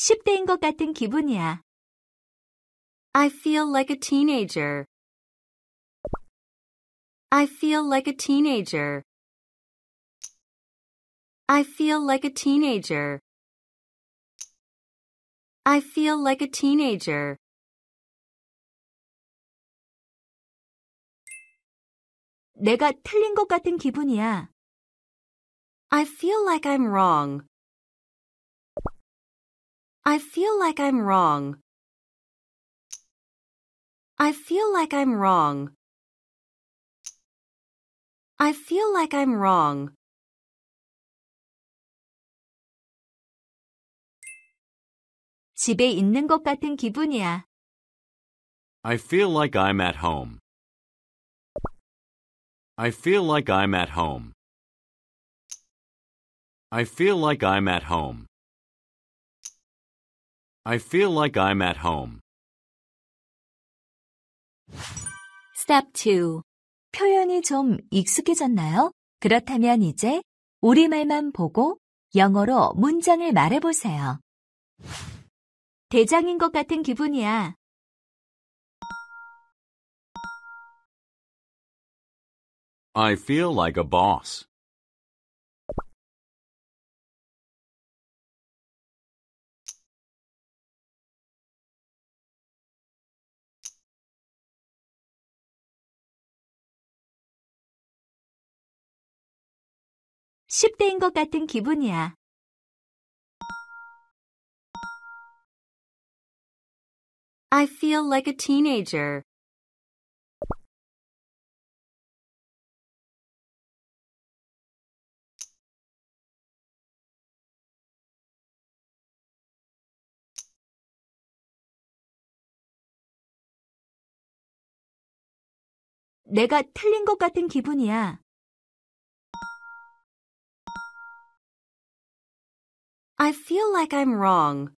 십대인 것 같은 기분이야. I feel like a teenager. I feel like a teenager. I feel like a teenager. I feel like a teenager. 내가 틀린 것 같은 기분이야. I feel like I'm wrong. I feel like I'm wrong. I feel like I'm wrong. I feel like I'm wrong. 집에 있는 것 같은 기분이야. I feel like I'm at home. I feel like I'm at home. I feel like I'm at home. I feel like I'm at home. Step 2. 표현이 좀 익숙해졌나요? 그렇다면 이제 우리말만 보고 영어로 문장을 말해보세요. 대장인 것 같은 기분이야. I feel like a boss. 십대인 것 같은 기분이야. I feel like a teenager. 내가 틀린 것 같은 기분이야. I feel like I'm wrong.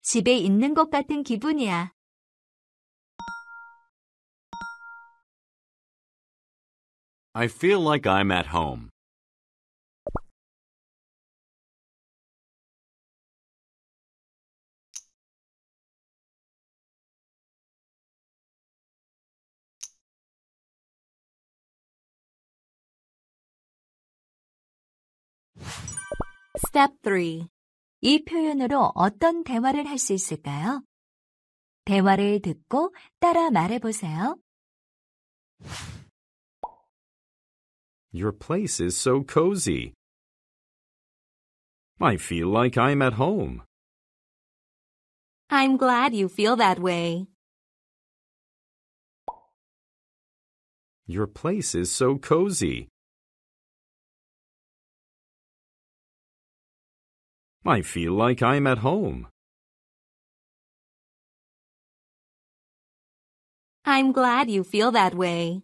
집에 있는 것 같은 기분이야. I feel like I'm at home. Step 3. 이 표현으로 어떤 대화를 할 수 있을까요? 대화를 듣고 따라 말해보세요. Your place is so cozy. I feel like I'm at home. I'm glad you feel that way. Your place is so cozy. I feel like I'm at home. I'm glad you feel that way.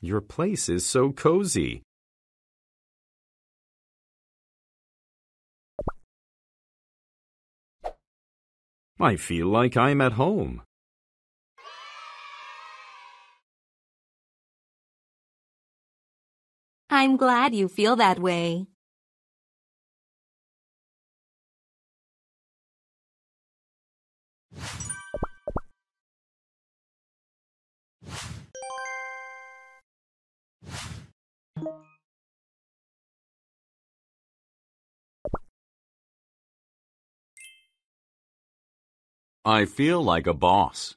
Your place is so cozy. I feel like I'm at home. I'm glad you feel that way. I feel like a boss.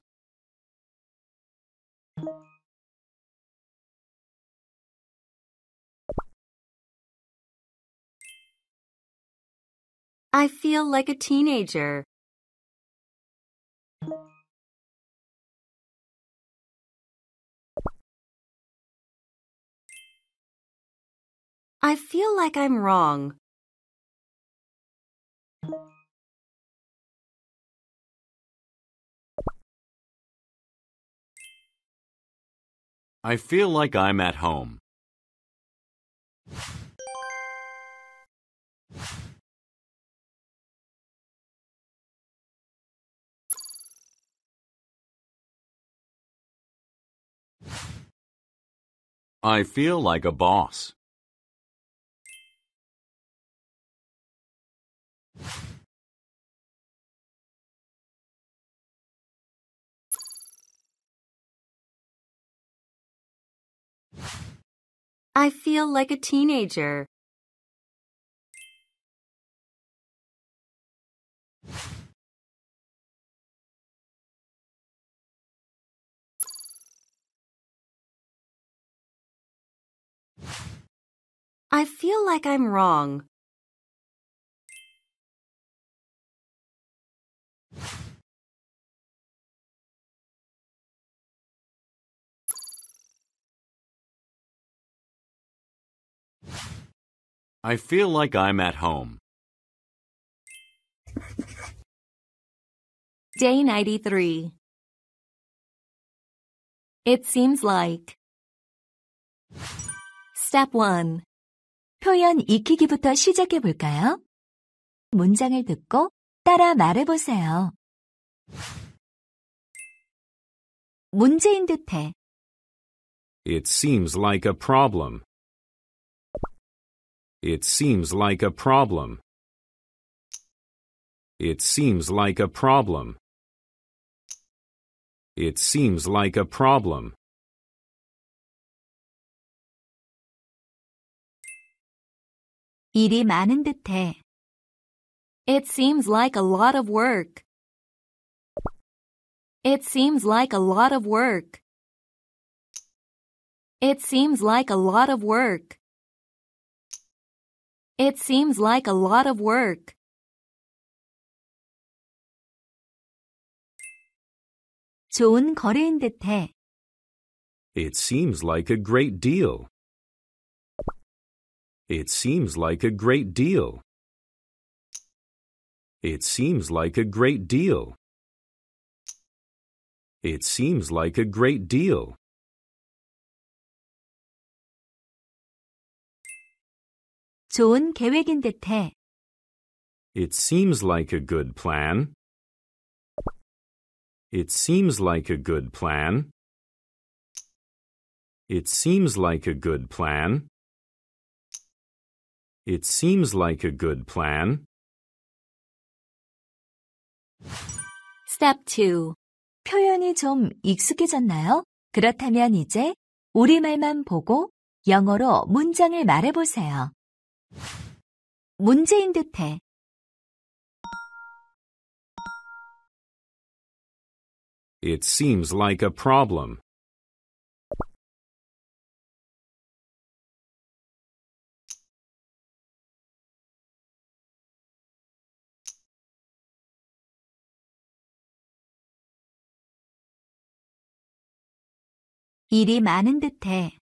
I feel like a teenager. I feel like I'm wrong. I feel like I'm at home. I feel like a boss. I feel like a teenager. I feel like I'm wrong. I feel like I'm at home. Day 93. It seems like. Step 1. 표현 익히기부터 시작해 볼까요? 문장을 듣고 따라 말해 보세요. 문제인 듯해. It seems like a problem. It seems like a problem. It seems like a problem. It seems like a problem. 일이 많은 듯해. It seems like a lot of work. It seems like a lot of work. It seems like a lot of work. It seems like a lot of work. 좋은 거래인 듯해. It seems like a great deal. It seems like a great deal. It seems like a great deal. It seems like a great deal. 좋은 계획인 듯해. It seems like a good plan. It seems like a good plan. It seems like a good plan. It seems like a good plan. Step 2. 표현이 좀 익숙해졌나요? 그렇다면 이제 우리말만 보고 영어로 문장을 말해보세요. 문제인 듯해. It seems like a problem. 일이 많은 듯해.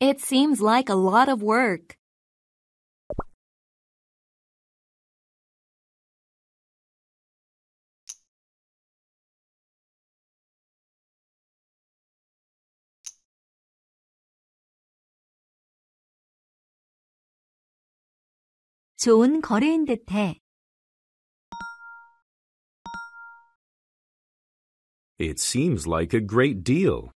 It seems like a lot of work. 좋은 거래인 듯해. It seems like a great deal.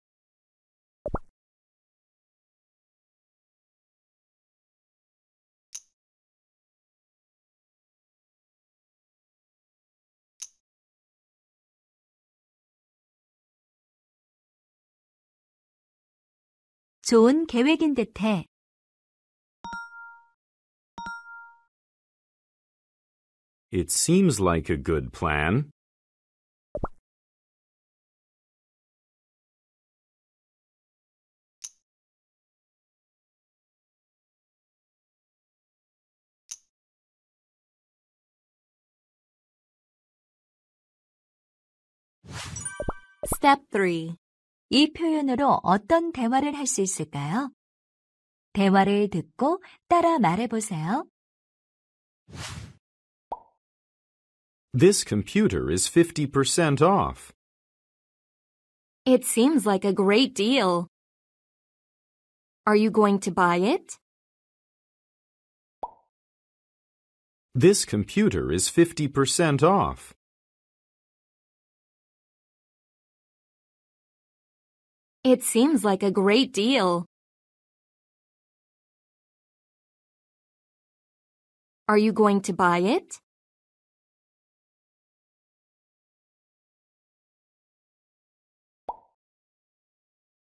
좋은 계획인 듯해. It seems like a good plan. Step 3. 이 표현으로 어떤 대화를 할 수 있을까요? 대화를 듣고 따라 말해보세요. This computer is 50% off. It seems like a great deal. Are you going to buy it? This computer is 50% off. It seems like a great deal. Are you going to buy it?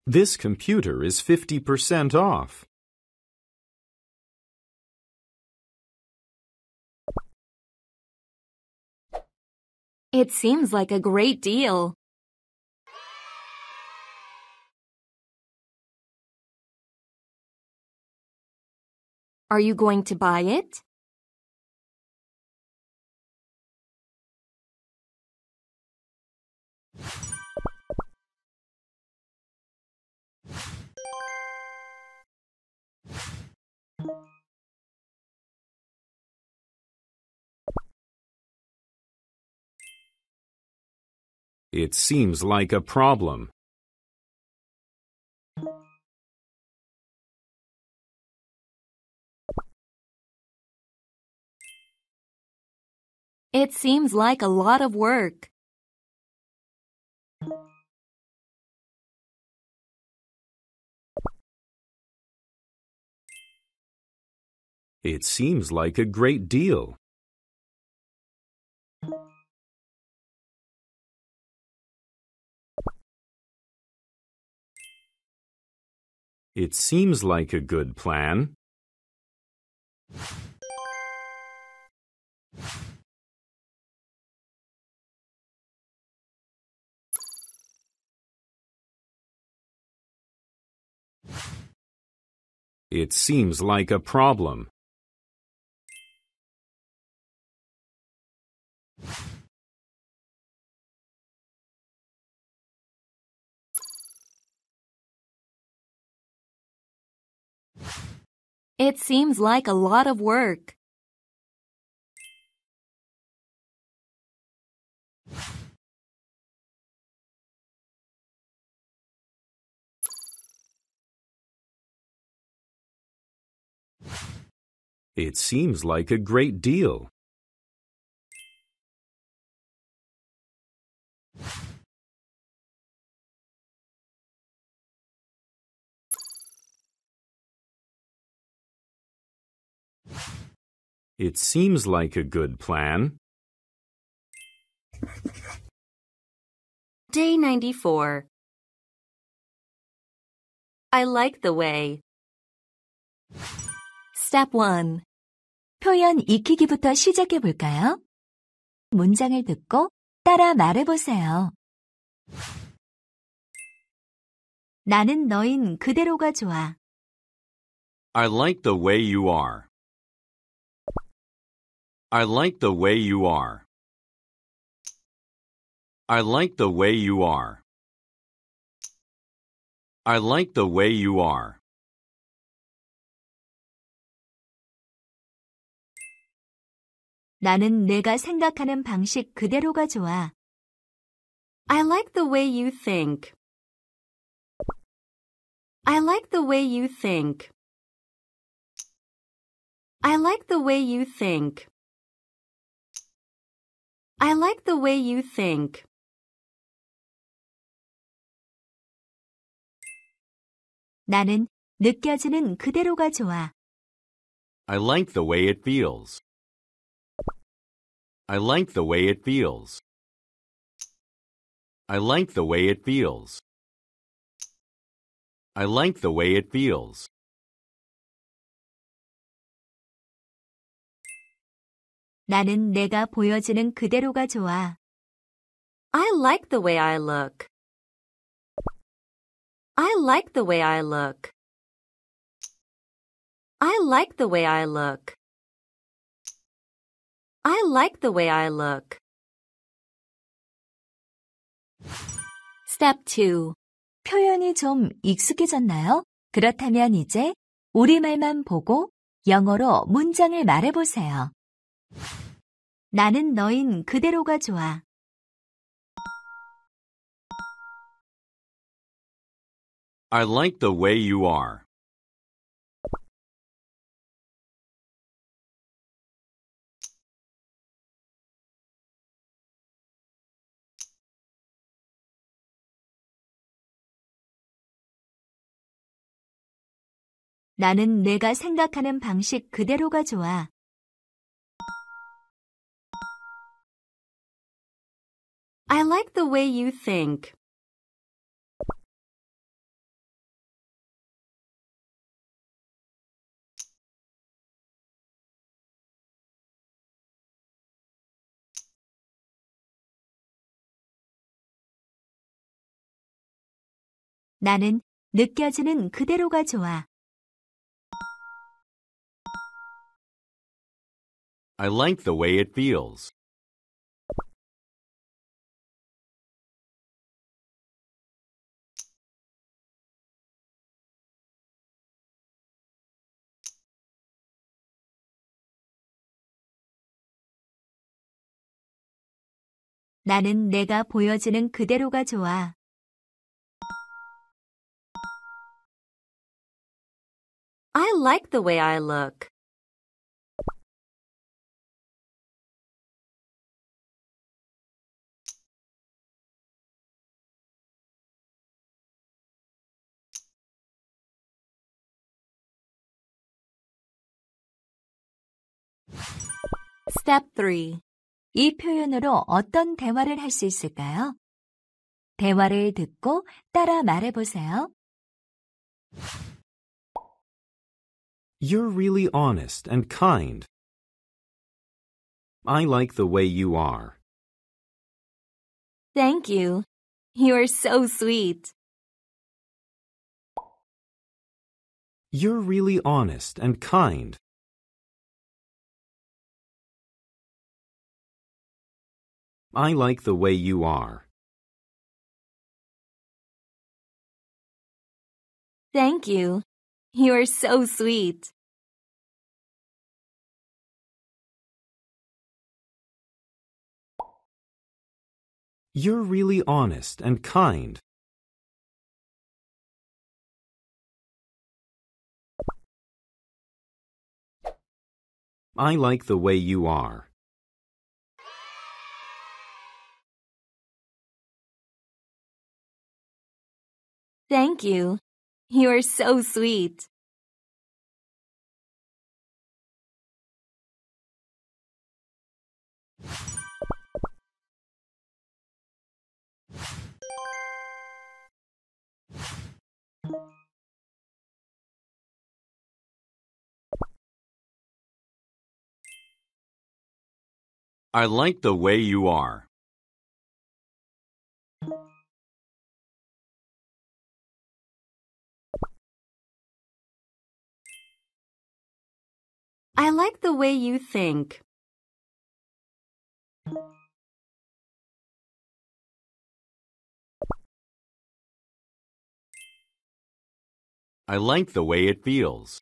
This computer is 50% off. It seems like a great deal. Are you going to buy it? It seems like a problem. It seems like a lot of work. It seems like a great deal. It seems like a good plan. It seems like a problem. It seems like a lot of work. It seems like a great deal. It seems like a good plan. Day 94. I like the way. Step 1. 표현 익히기부터 시작해 볼까요? 문장을 듣고 따라 말해 보세요. 나는 너인 그대로가 좋아. I like the way you are. I like the way you are. I like the way you are. I like the way you are. 나는 내가 생각하는 방식 그대로가 좋아. I like the way you think. I like the way you think. I like the way you think. I like the way you think. 나는 느껴지는 그대로가 좋아. I like the way it feels. I like the way it feels. I like the way it feels. I like the way it feels. 나는 내가 보여지는 그대로가 좋아. I like the way I look. I like the way I look. I like the way I look. I like the way I look. Step 2. 표현이 좀 익숙해졌나요? 그렇다면 이제 우리말만 보고 영어로 문장을 말해보세요. 나는 너인 그대로가 좋아. I like the way you are. 나는 내가 생각하는 방식 그대로가 좋아. I like the way you think. 나는 느껴지는 그대로가 좋아. I like the way it feels. 나는 내가 보여지는 그대로가 좋아. I like the way I look. Step 3. 이 표현으로 어떤 대화를 할 수 있을까요? 대화를 듣고 따라 말해보세요. You're really honest and kind. I like the way you are. Thank you. You are so sweet. You're really honest and kind. I like the way you are. Thank you. You are so sweet. You're really honest and kind. I like the way you are. Thank you. You are so sweet. I like the way you are. I like the way you think. I like the way it feels.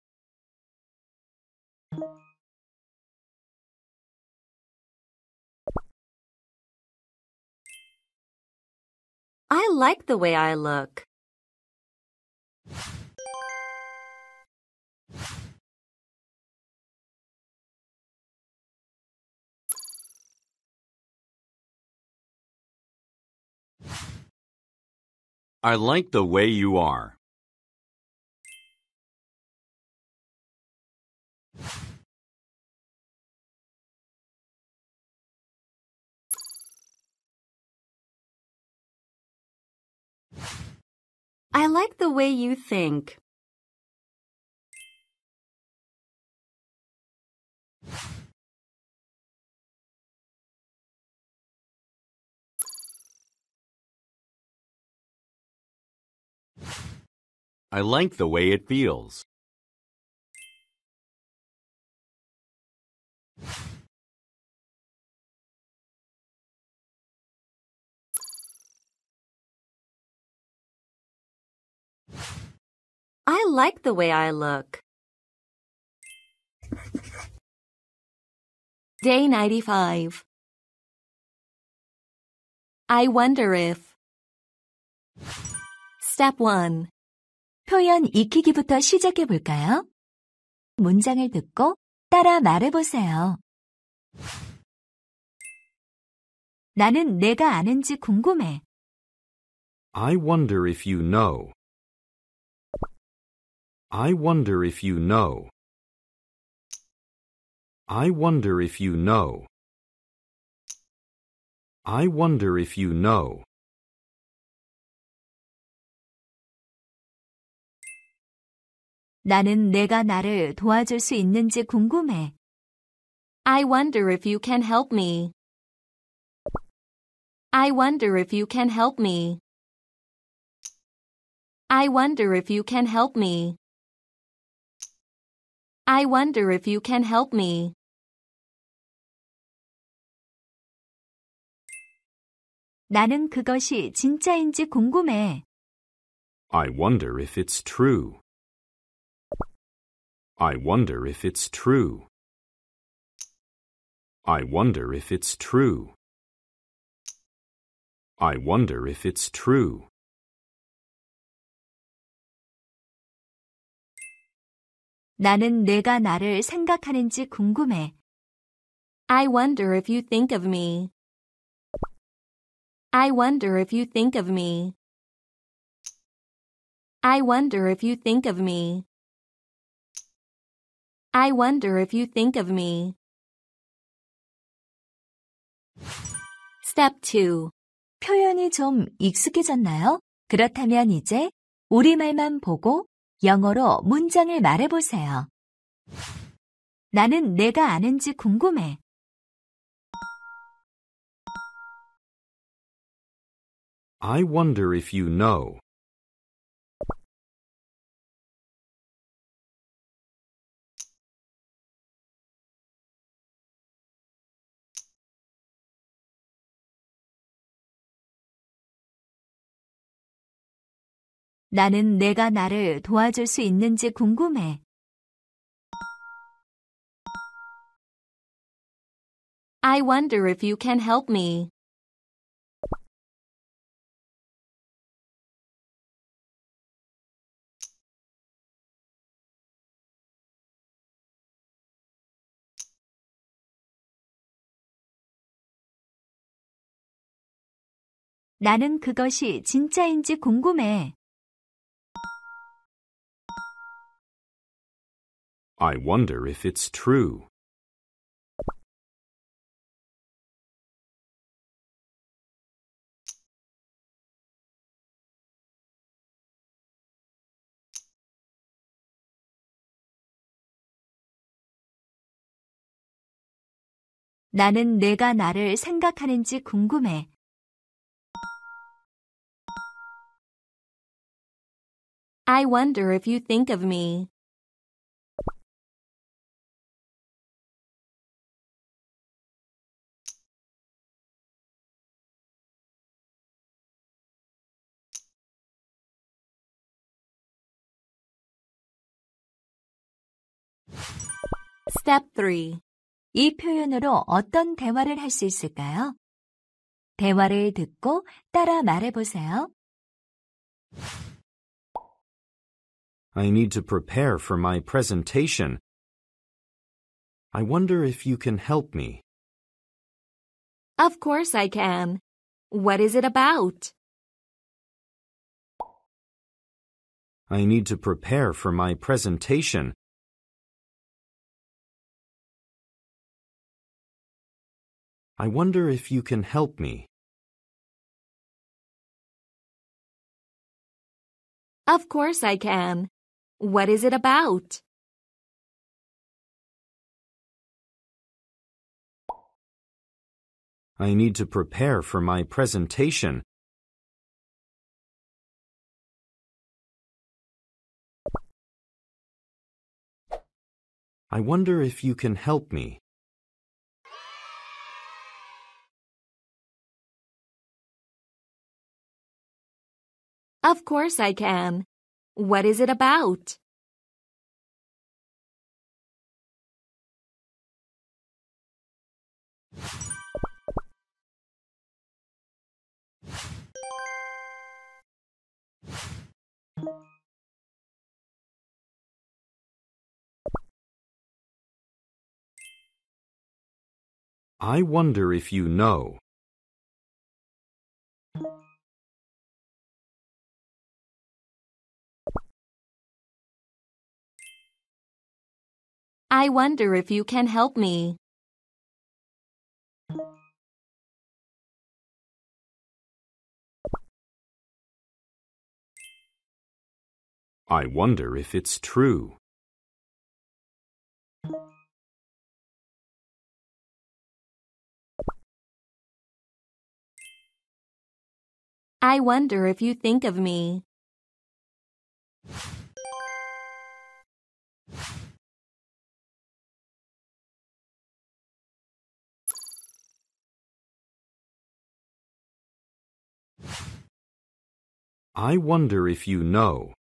I like the way I look. I like the way you are. I like the way you think. I like the way it feels. I like the way I look. Day 95. I wonder if. Step 1. 표현 익히기부터 시작해 볼까요? 문장을 듣고 따라 말해 보세요. 나는 내가 아는지 궁금해. I wonder if you know. I wonder if you know. I wonder if you know. I wonder if you know. 나는 내가 나를 도와줄 수 있는지 궁금해. I wonder if you can help me. I wonder if you can help me. I wonder if you can help me. I wonder if you can help me. 나는 그것이 진짜인지 궁금해. I wonder if it's true. I wonder if it's true. I wonder if it's true. I wonder if it's true. 나는 내가 나를 생각하는지 궁금해. I wonder if you think of me. I wonder if you think of me. I wonder if you think of me. I wonder if you think of me. Step 2. 표현이 좀 익숙해졌나요? 그렇다면 이제 우리말만 보고 영어로 문장을 말해보세요. 나는 내가 아는지 궁금해. I wonder if you know. 나는 내가 나를 도와줄 수 있는지 궁금해. I wonder if you can help me. 나는 그것이 진짜인지 궁금해. I wonder if it's true. 나는 내가 나를 생각하는지 궁금해. I wonder if you think of me. Step 3. 이 표현으로 어떤 대화를 할 수 있을까요? 대화를 듣고 따라 말해보세요. I need to prepare for my presentation. I wonder if you can help me. Of course I can. What is it about? I need to prepare for my presentation. I wonder if you can help me. Of course I can. What is it about? I need to prepare for my presentation. I wonder if you can help me. Of course I can. What is it about? I wonder if you know. I wonder if you can help me. I wonder if it's true. I wonder if you think of me. I wonder if you know.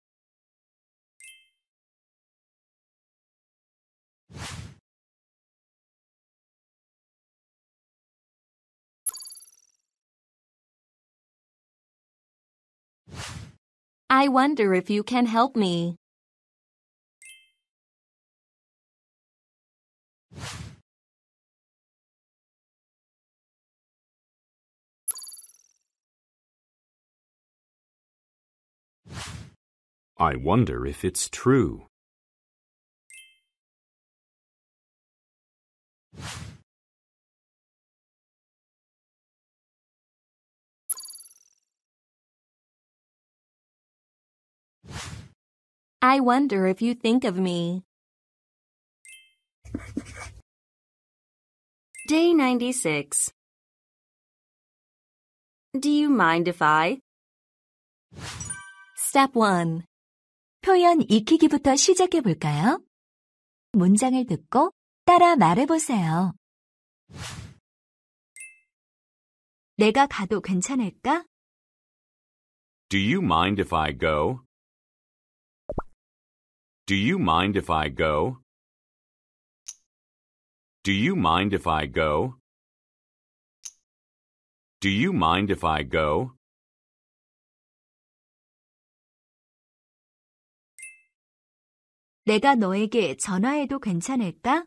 I wonder if you can help me. I wonder if it's true. I wonder if you think of me. Day 96. Do you mind if I? Step 1. 표현 익히기부터 시작해 볼까요? 문장을 듣고 따라 말해 보세요. 내가 가도 괜찮을까? Do you mind if I go? Do you mind if I go? Do you mind if I go? Do you mind if I go? 내가 너에게 전화해도 괜찮을까?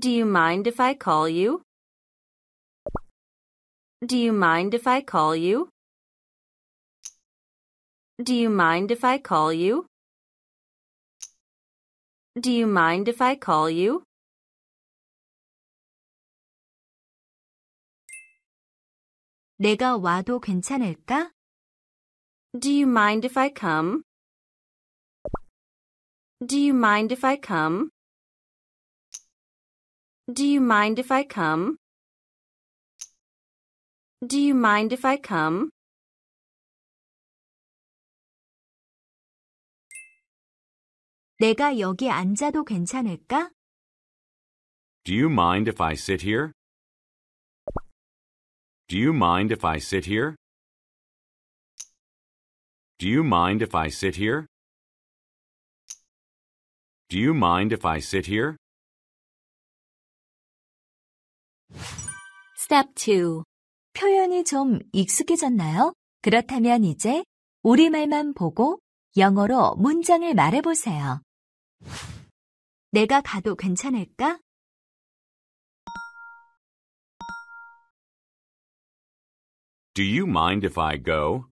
Do you mind if I call you? Do you mind if I call you? Do you mind if I call you? Do you mind if I call you? 내가 와도 괜찮을까? Do you mind if I come? Do you mind if I come? Do you mind if I come? Do you mind if I come? 내가 여기 앉아도 괜찮을까? Do you mind if I sit here? Do you mind if I sit here? Do you mind if I sit here? Do you mind if I sit here? Step 2. 표현이 좀 익숙해졌나요? 그렇다면 이제 우리말만 보고 영어로 문장을 말해보세요. 내가 가도 괜찮을까? Do you mind if I go?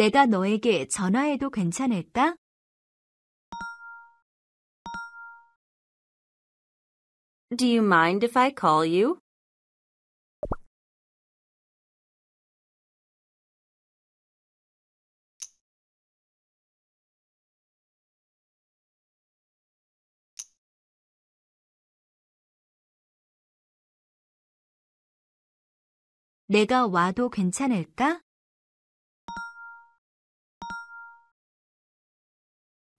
내가 너에게 전화해도 괜찮을까? Do you mind if I call you? 내가 와도 괜찮을까?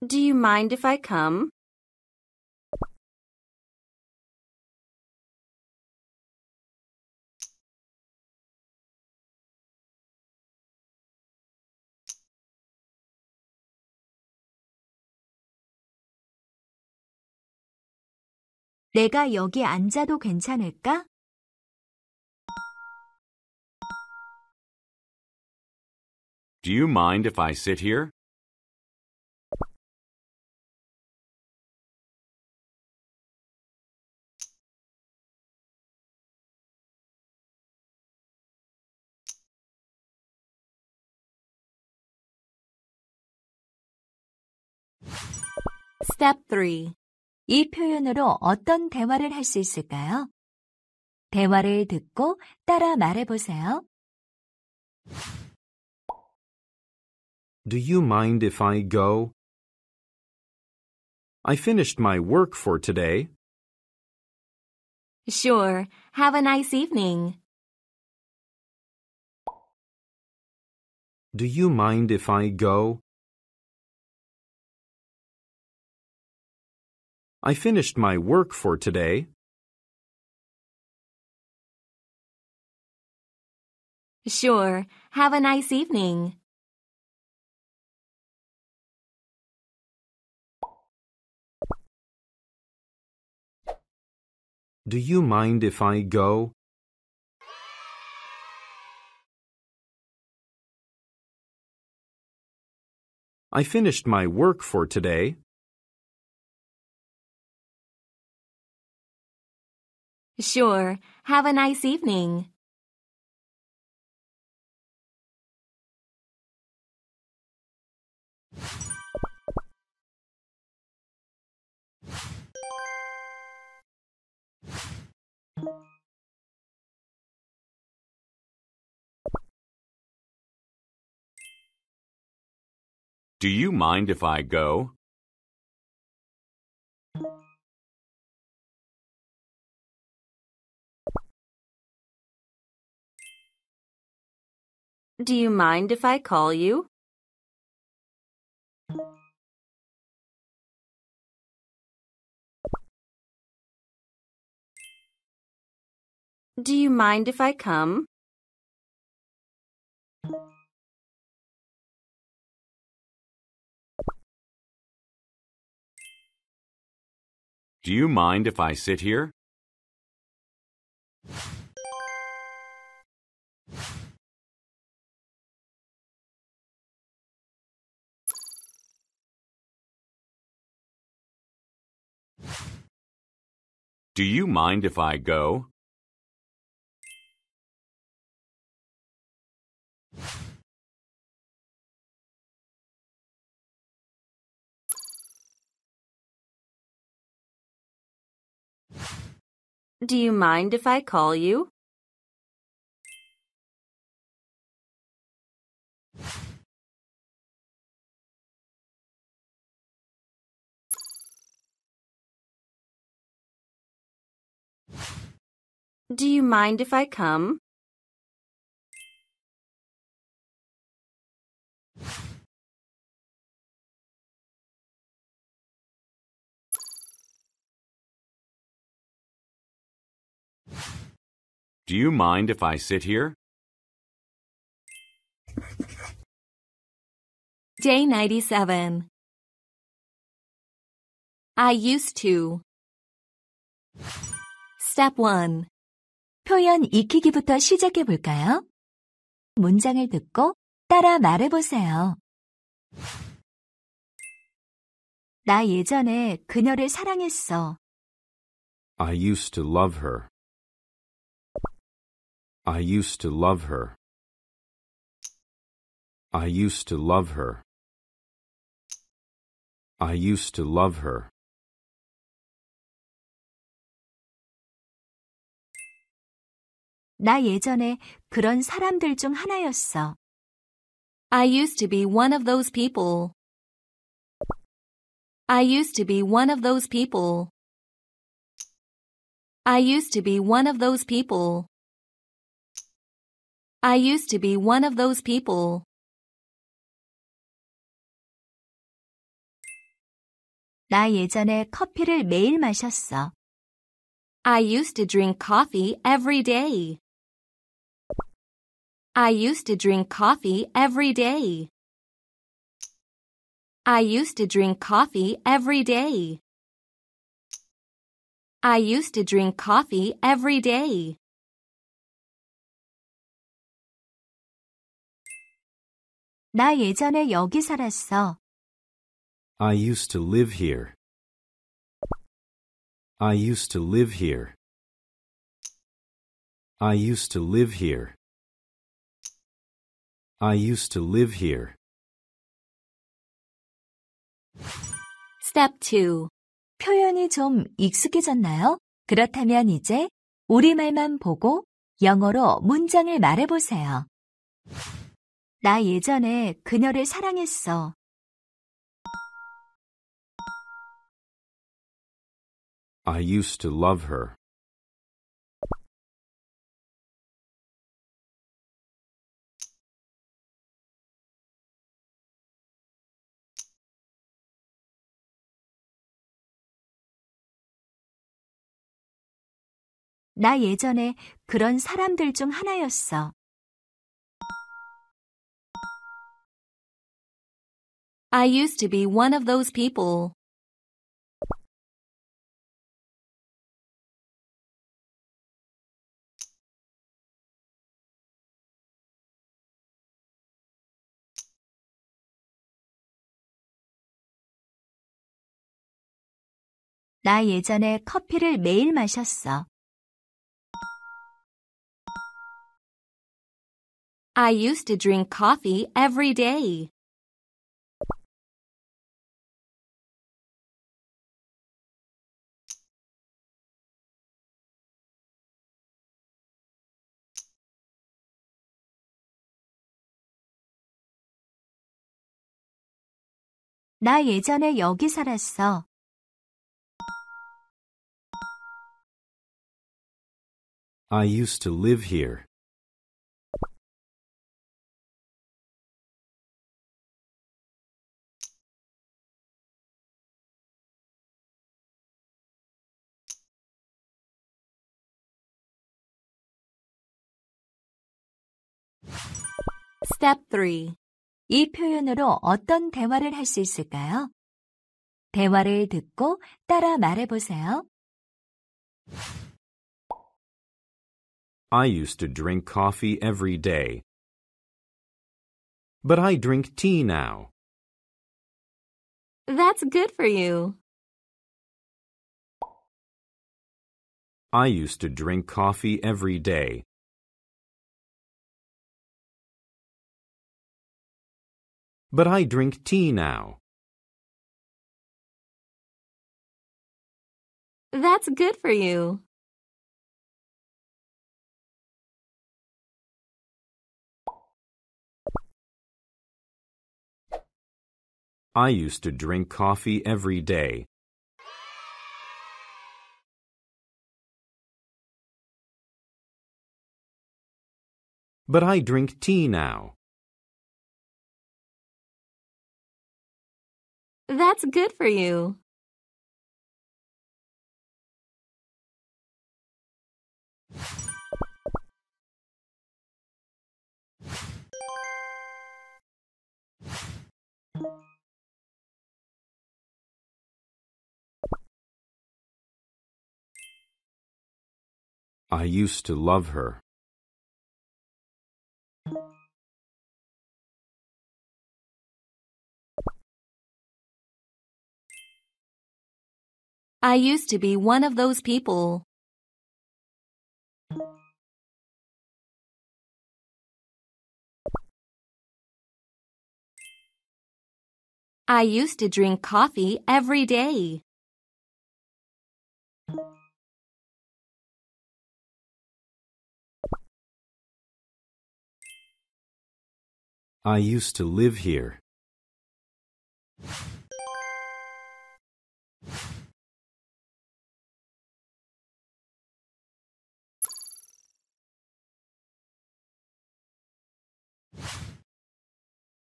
Do you mind if I come? 내가 여기 앉아도 괜찮을까? Do you mind if I sit here? Step 3. 이 표현으로 어떤 대화를 할 수 있을까요? 대화를 듣고 따라 말해보세요. Do you mind if I go? I finished my work for today. Sure. Have a nice evening. Do you mind if I go? I finished my work for today. Sure. Have a nice evening. Do you mind if I go? I finished my work for today. Sure. Have a nice evening. Do you mind if I go? Do you mind if I call you? Do you mind if I come? Do you mind if I sit here? Do you mind if I go? Do you mind if I call you? Do you mind if I come? Do you mind if I sit here? Day 97. I used to. Step 1. 표현 익히기부터 시작해 볼까요? 문장을 듣고 따라 말해 보세요. 나 예전에 그녀를 사랑했어. I used to love her. I used to love her. I used to love her. I used to love her. 나 예전에 그런 사람들 중 하나였어. I used to be one of those people. I used to be one of those people. I used to be one of those people. I used to be one of those people. 나 예전에 커피를 매일 마셨어. I used to drink coffee every day. I used to drink coffee every day. I used to drink coffee every day. I used to drink coffee every day. 나 예전에 여기 살았어. I used to live here. I used to live here. I used to live here. I used to live here. Step 2. 표현이 좀 익숙해졌나요? 그렇다면 이제 우리말만 보고 영어로 문장을 말해보세요. 나 예전에 그녀를 사랑했어. I used to love her. 나 예전에 그런 사람들 중 하나였어. I used to be one of those people. 나 예전에 커피를 매일 마셨어. I used to drink coffee every day. 나 예전에 여기 살았어. I used to live here. Step 3. 이 표현으로 어떤 대화를 할 수 있을까요? 대화를 듣고 따라 말해보세요. I used to drink coffee every day. But I drink tea now. That's good for you. I used to drink coffee every day. But I drink tea now. That's good for you. I used to drink coffee every day. But I drink tea now. That's good for you. I used to love her. I used to be one of those people. I used to drink coffee every day. I used to live here.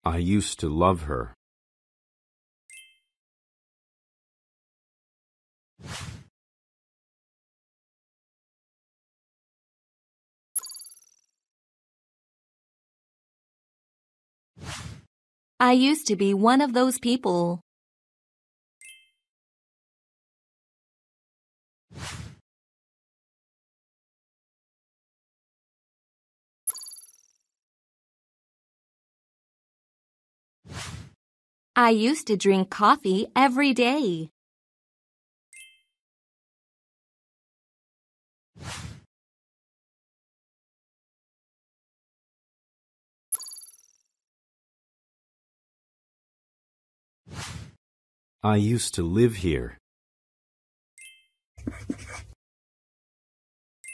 I used to love her. I used to be one of those people. I used to drink coffee every day. I used to live here.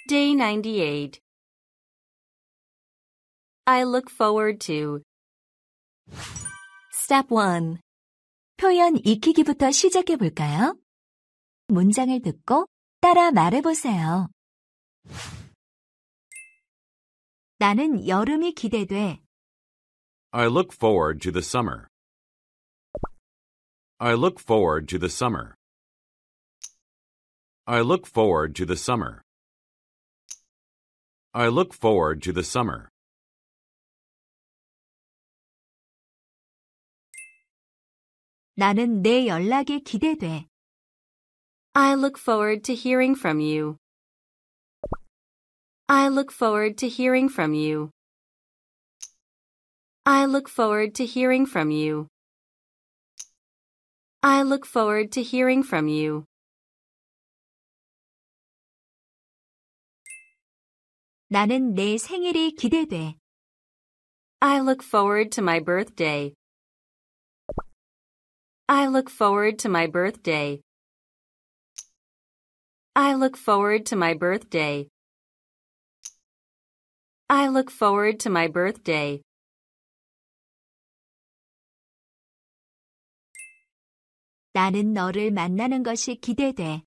Day 98. I look forward to. Step 1. 표현 익히기부터 시작해 볼까요? 문장을 듣고 따라 말해 보세요. 나는 여름이 기대돼. I look forward to the summer. I look forward to the summer. I look forward to the summer. I look forward to the summer. 나는 내 연락에 기대돼. I look forward to hearing from you. I look forward to hearing from you. I look forward to hearing from you. I look forward to hearing from you. 나는 내 생일이 기대돼. I look forward to my birthday. I look forward to my birthday. I look forward to my birthday. I look forward to my birthday. 나는 너를 만나는 것이 기대돼.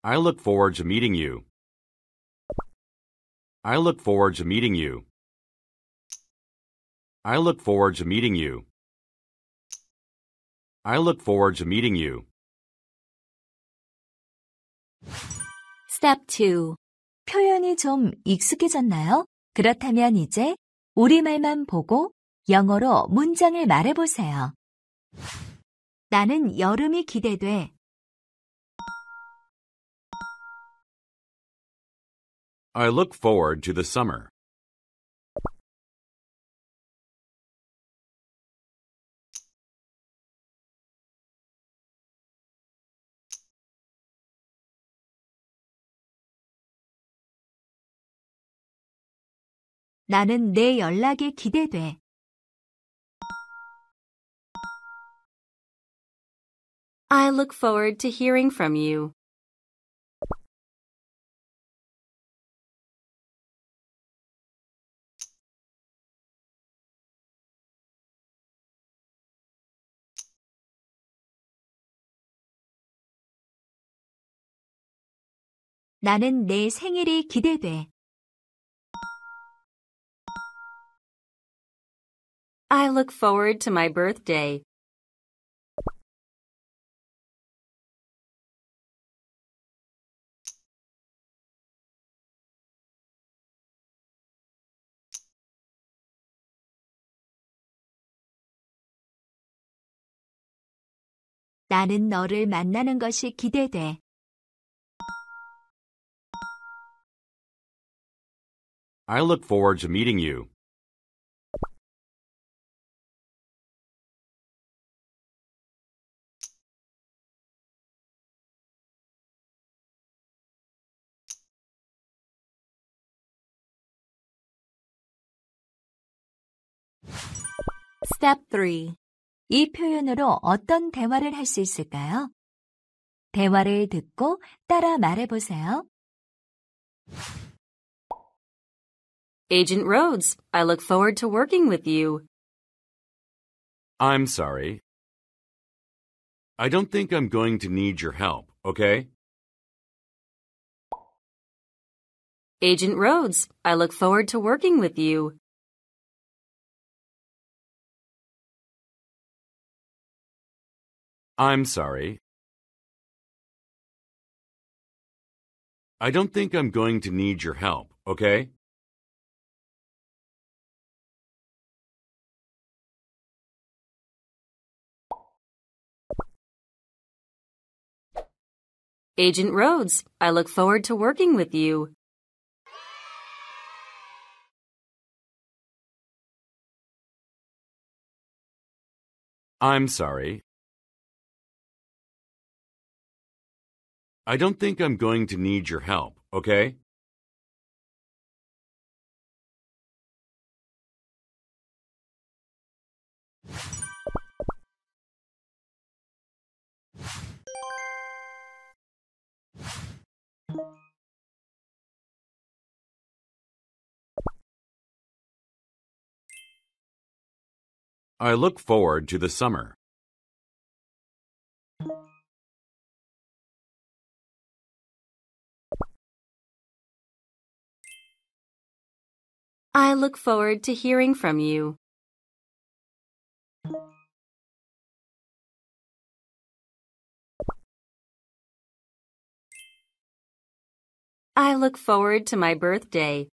I look forward to meeting you. I look forward to meeting you. I look forward to meeting you. I look forward to meeting you. Step 2. 표현이 좀 익숙해졌나요? 그렇다면 이제 우리말만 보고 영어로 문장을 말해보세요. 나는 여름이 기대돼. I look forward to the summer. 나는 내 연락에 기대돼. I look forward to hearing from you. 나는 내 생일이 기대돼. I look forward to my birthday. 나는 너를 만나는 것이 기대돼. I look forward to meeting you. Step 3. 이 표현으로 어떤 대화를 할 수 있을까요? 대화를 듣고 따라 말해보세요. Agent Rhodes, I look forward to working with you. I'm sorry. I don't think I'm going to need your help, okay? Agent Rhodes, I look forward to working with you. I'm sorry. I don't think I'm going to need your help, okay? Agent Rhodes, I look forward to working with you. I'm sorry. I don't think I'm going to need your help, okay? I look forward to the summer. I look forward to hearing from you. I look forward to my birthday.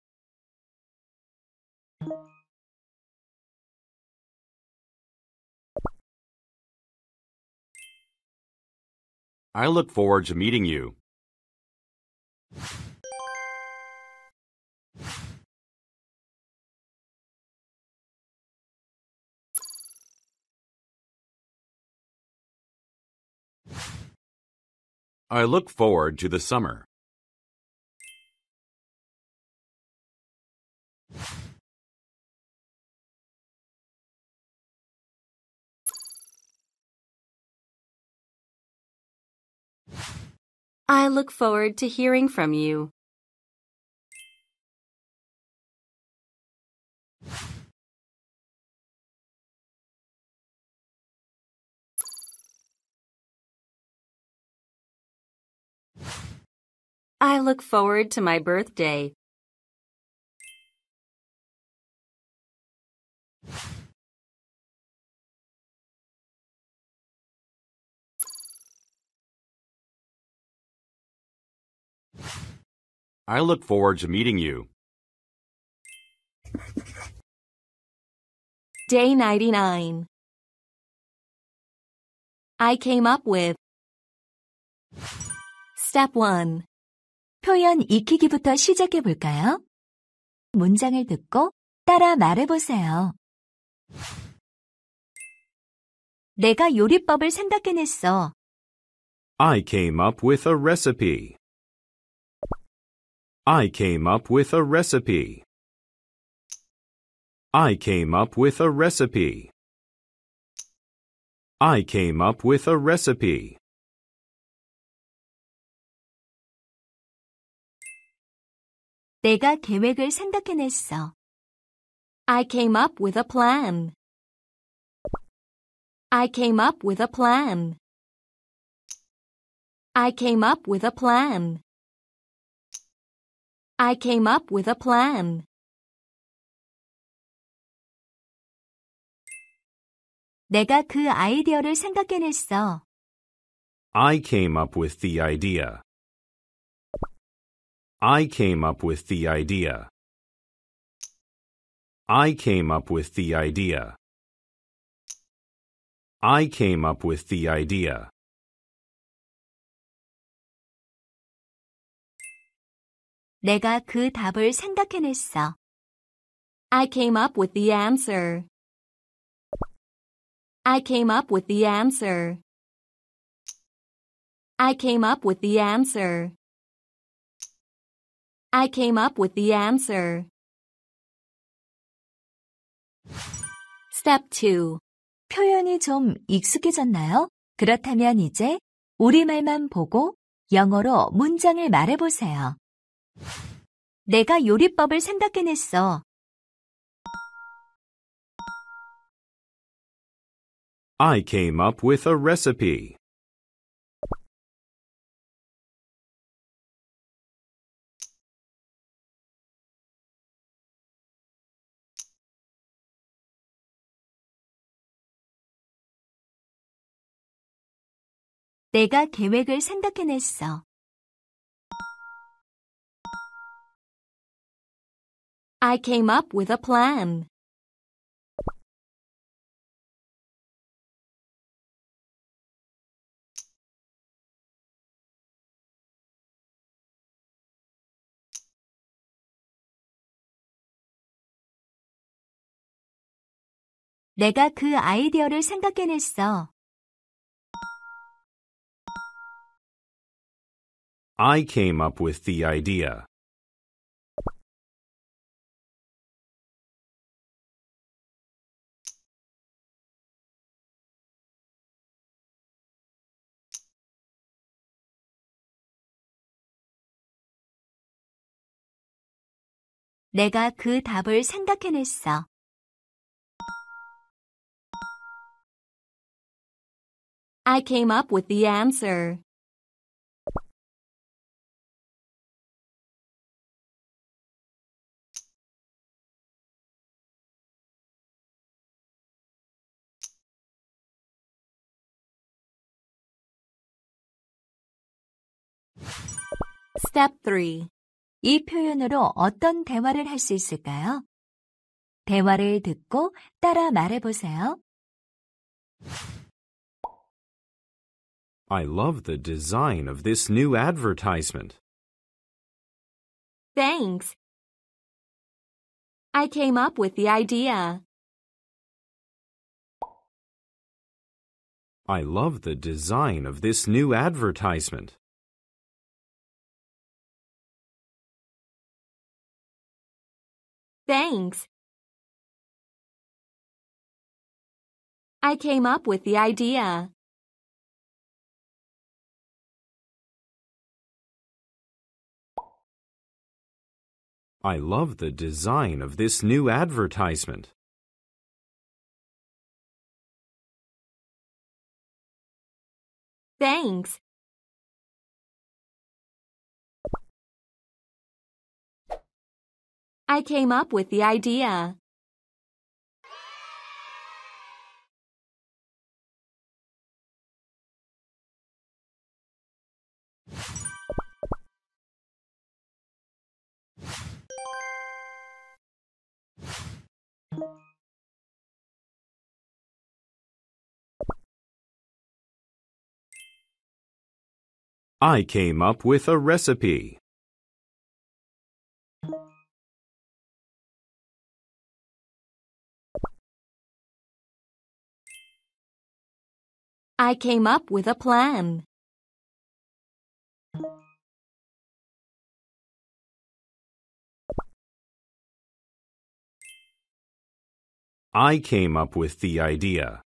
I look forward to meeting you. I look forward to the summer. I look forward to hearing from you. I look forward to my birthday. I look forward to meeting you. Day 99. I came up with. Step 1. 표현 익히기부터 시작해 볼까요? 문장을 듣고 따라 말해 보세요. 내가 요리법을 생각해냈어. I came up with a recipe. I came up with a recipe. I came up with a recipe. I came up with a recipe. 내가 계획을 생각해냈어. I came up with a plan. I came up with a plan. I came up with a plan. I came up with a plan. 내가 그 아이디어를 생각해냈어. I came up with the idea. I came up with the idea. I came up with the idea. I came up with the idea. 내가 그 답을 생각해냈어. I came up with the answer. I came up with the answer. I came up with the answer. I came up with the answer. Step 2. 표현이 좀 익숙해졌나요? 그렇다면 이제 우리말만 보고 영어로 문장을 말해보세요. 내가 요리법을 생각해냈어. I came up with a recipe. 내가 계획을 생각해냈어. I came up with a plan. 내가 그 아이디어를 생각해냈어. I came up with the idea. 내가 그 답을 생각해냈어. I came up with the answer. Step 3. 이 표현으로 어떤 대화를 할 수 있을까요? 대화를 듣고 따라 말해보세요. I love the design of this new advertisement. Thanks. I came up with the idea. I love the design of this new advertisement. Thanks. I came up with the idea. I love the design of this new advertisement. Thanks. I came up with the idea. I came up with a recipe. I came up with a plan. I came up with the idea.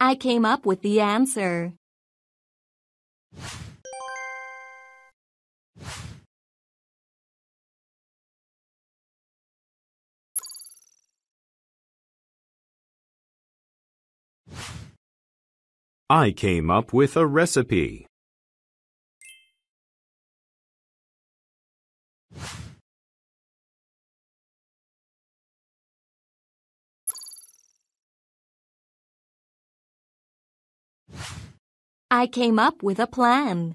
I came up with the answer. I came up with a recipe. I came up with a plan.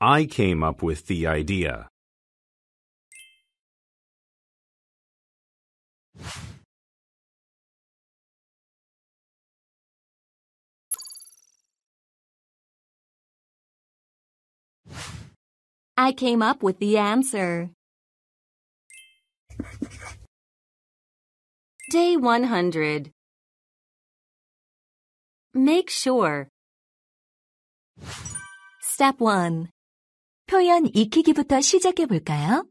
I came up with the idea. I came up with the answer. Day 100. Make sure. Step 1. 표현 익히기부터 시작해 볼까요?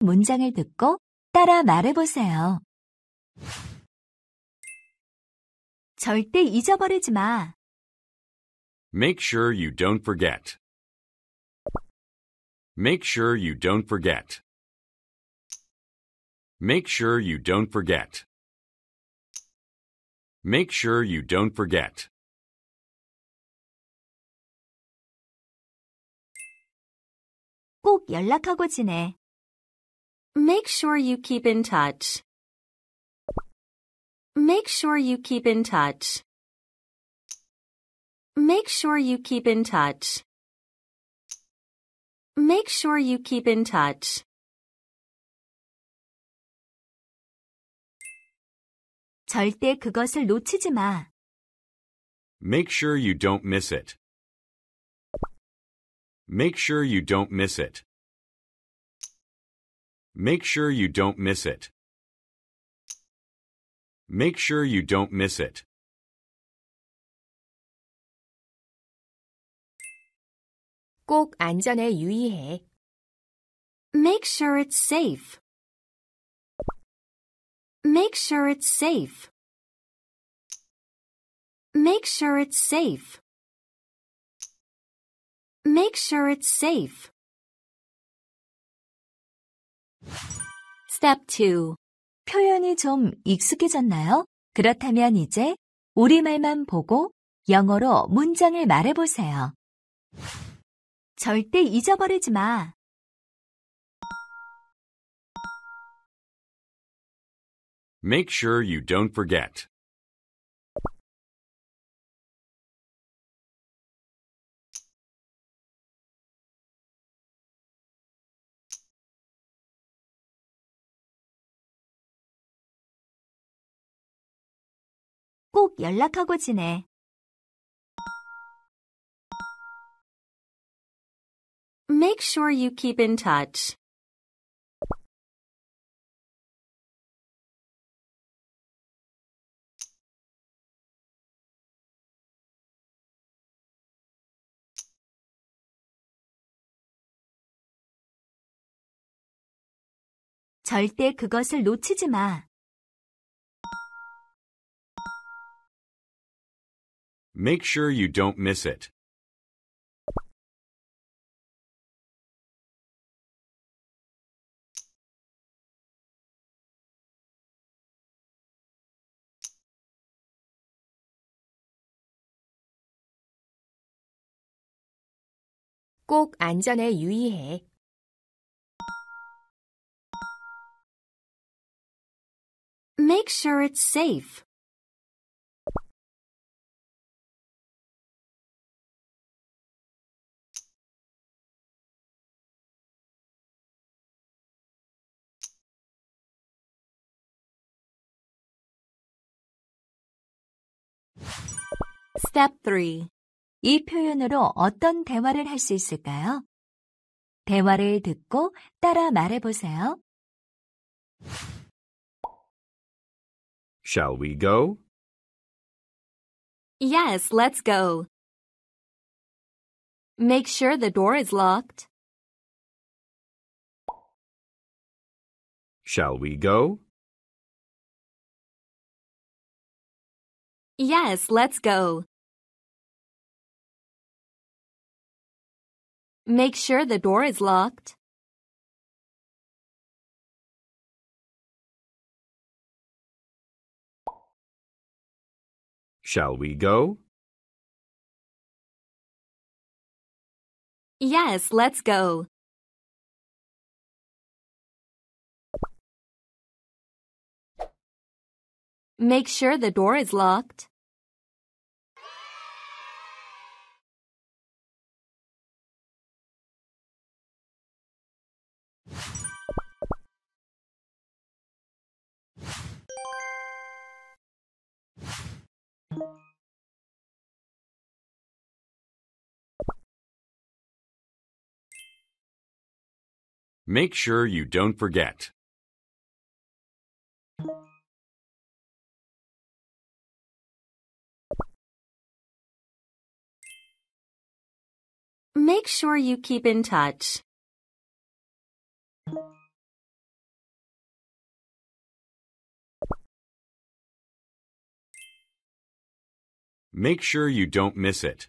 문장을 듣고 따라 말해 보세요. 절대 잊어버리지 마. Make sure you don't forget. Make sure you don't forget. Make sure you don't forget. Make sure you don't forget. 꼭 연락하고 지내. Make sure you keep in touch. Make sure you keep in touch. Make sure you keep in touch. Make sure you keep in touch. 절대 그것을 놓치지 마. Make sure you don't miss it. Make sure you don't miss it. Make sure you don't miss it. Make sure you don't miss it. 꼭 안전에 유의해. Make sure it's safe. Make sure it's safe. Make sure it's safe. Make sure it's safe. Step 2. 표현이 좀 익숙해졌나요? 그렇다면 이제 우리말만 보고 영어로 문장을 말해보세요. 절대 잊어버리지 마. Make sure you don't forget. 꼭 연락하고 지내. Make sure you keep in touch. 절대 그것을 놓치지 마. Make sure you don't miss it. 꼭 안전에 유의해. Make sure it's safe. Step 3. 이 표현으로 어떤 대화를 할 수 있을까요? 대화를 듣고 따라 말해보세요. Shall we go? Yes, let's go. Make sure the door is locked. Shall we go? Yes, let's go. Make sure the door is locked. Shall we go? Yes, let's go. Make sure the door is locked. Make sure you don't forget. Make sure you keep in touch. Make sure you don't miss it.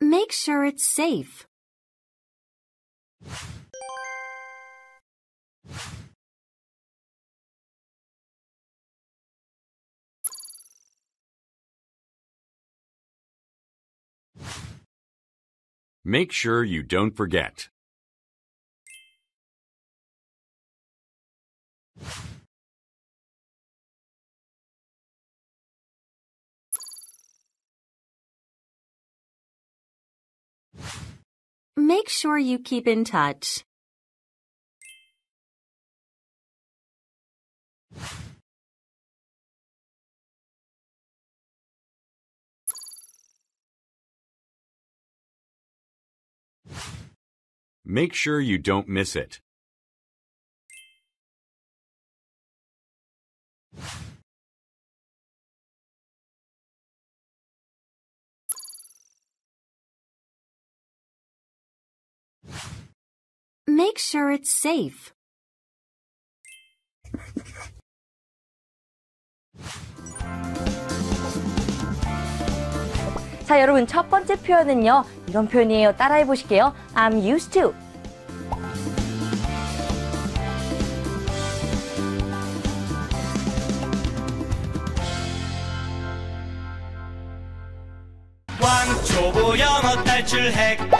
Make sure it's safe. Make sure you don't forget. Make sure you keep in touch. Make sure you don't miss it. Make sure it's safe. 자, 여러분, 첫 번째 표현은요. 이런 표현이에요. 따라해 보실게요. I'm used to. 왕초보 영어 탈출핵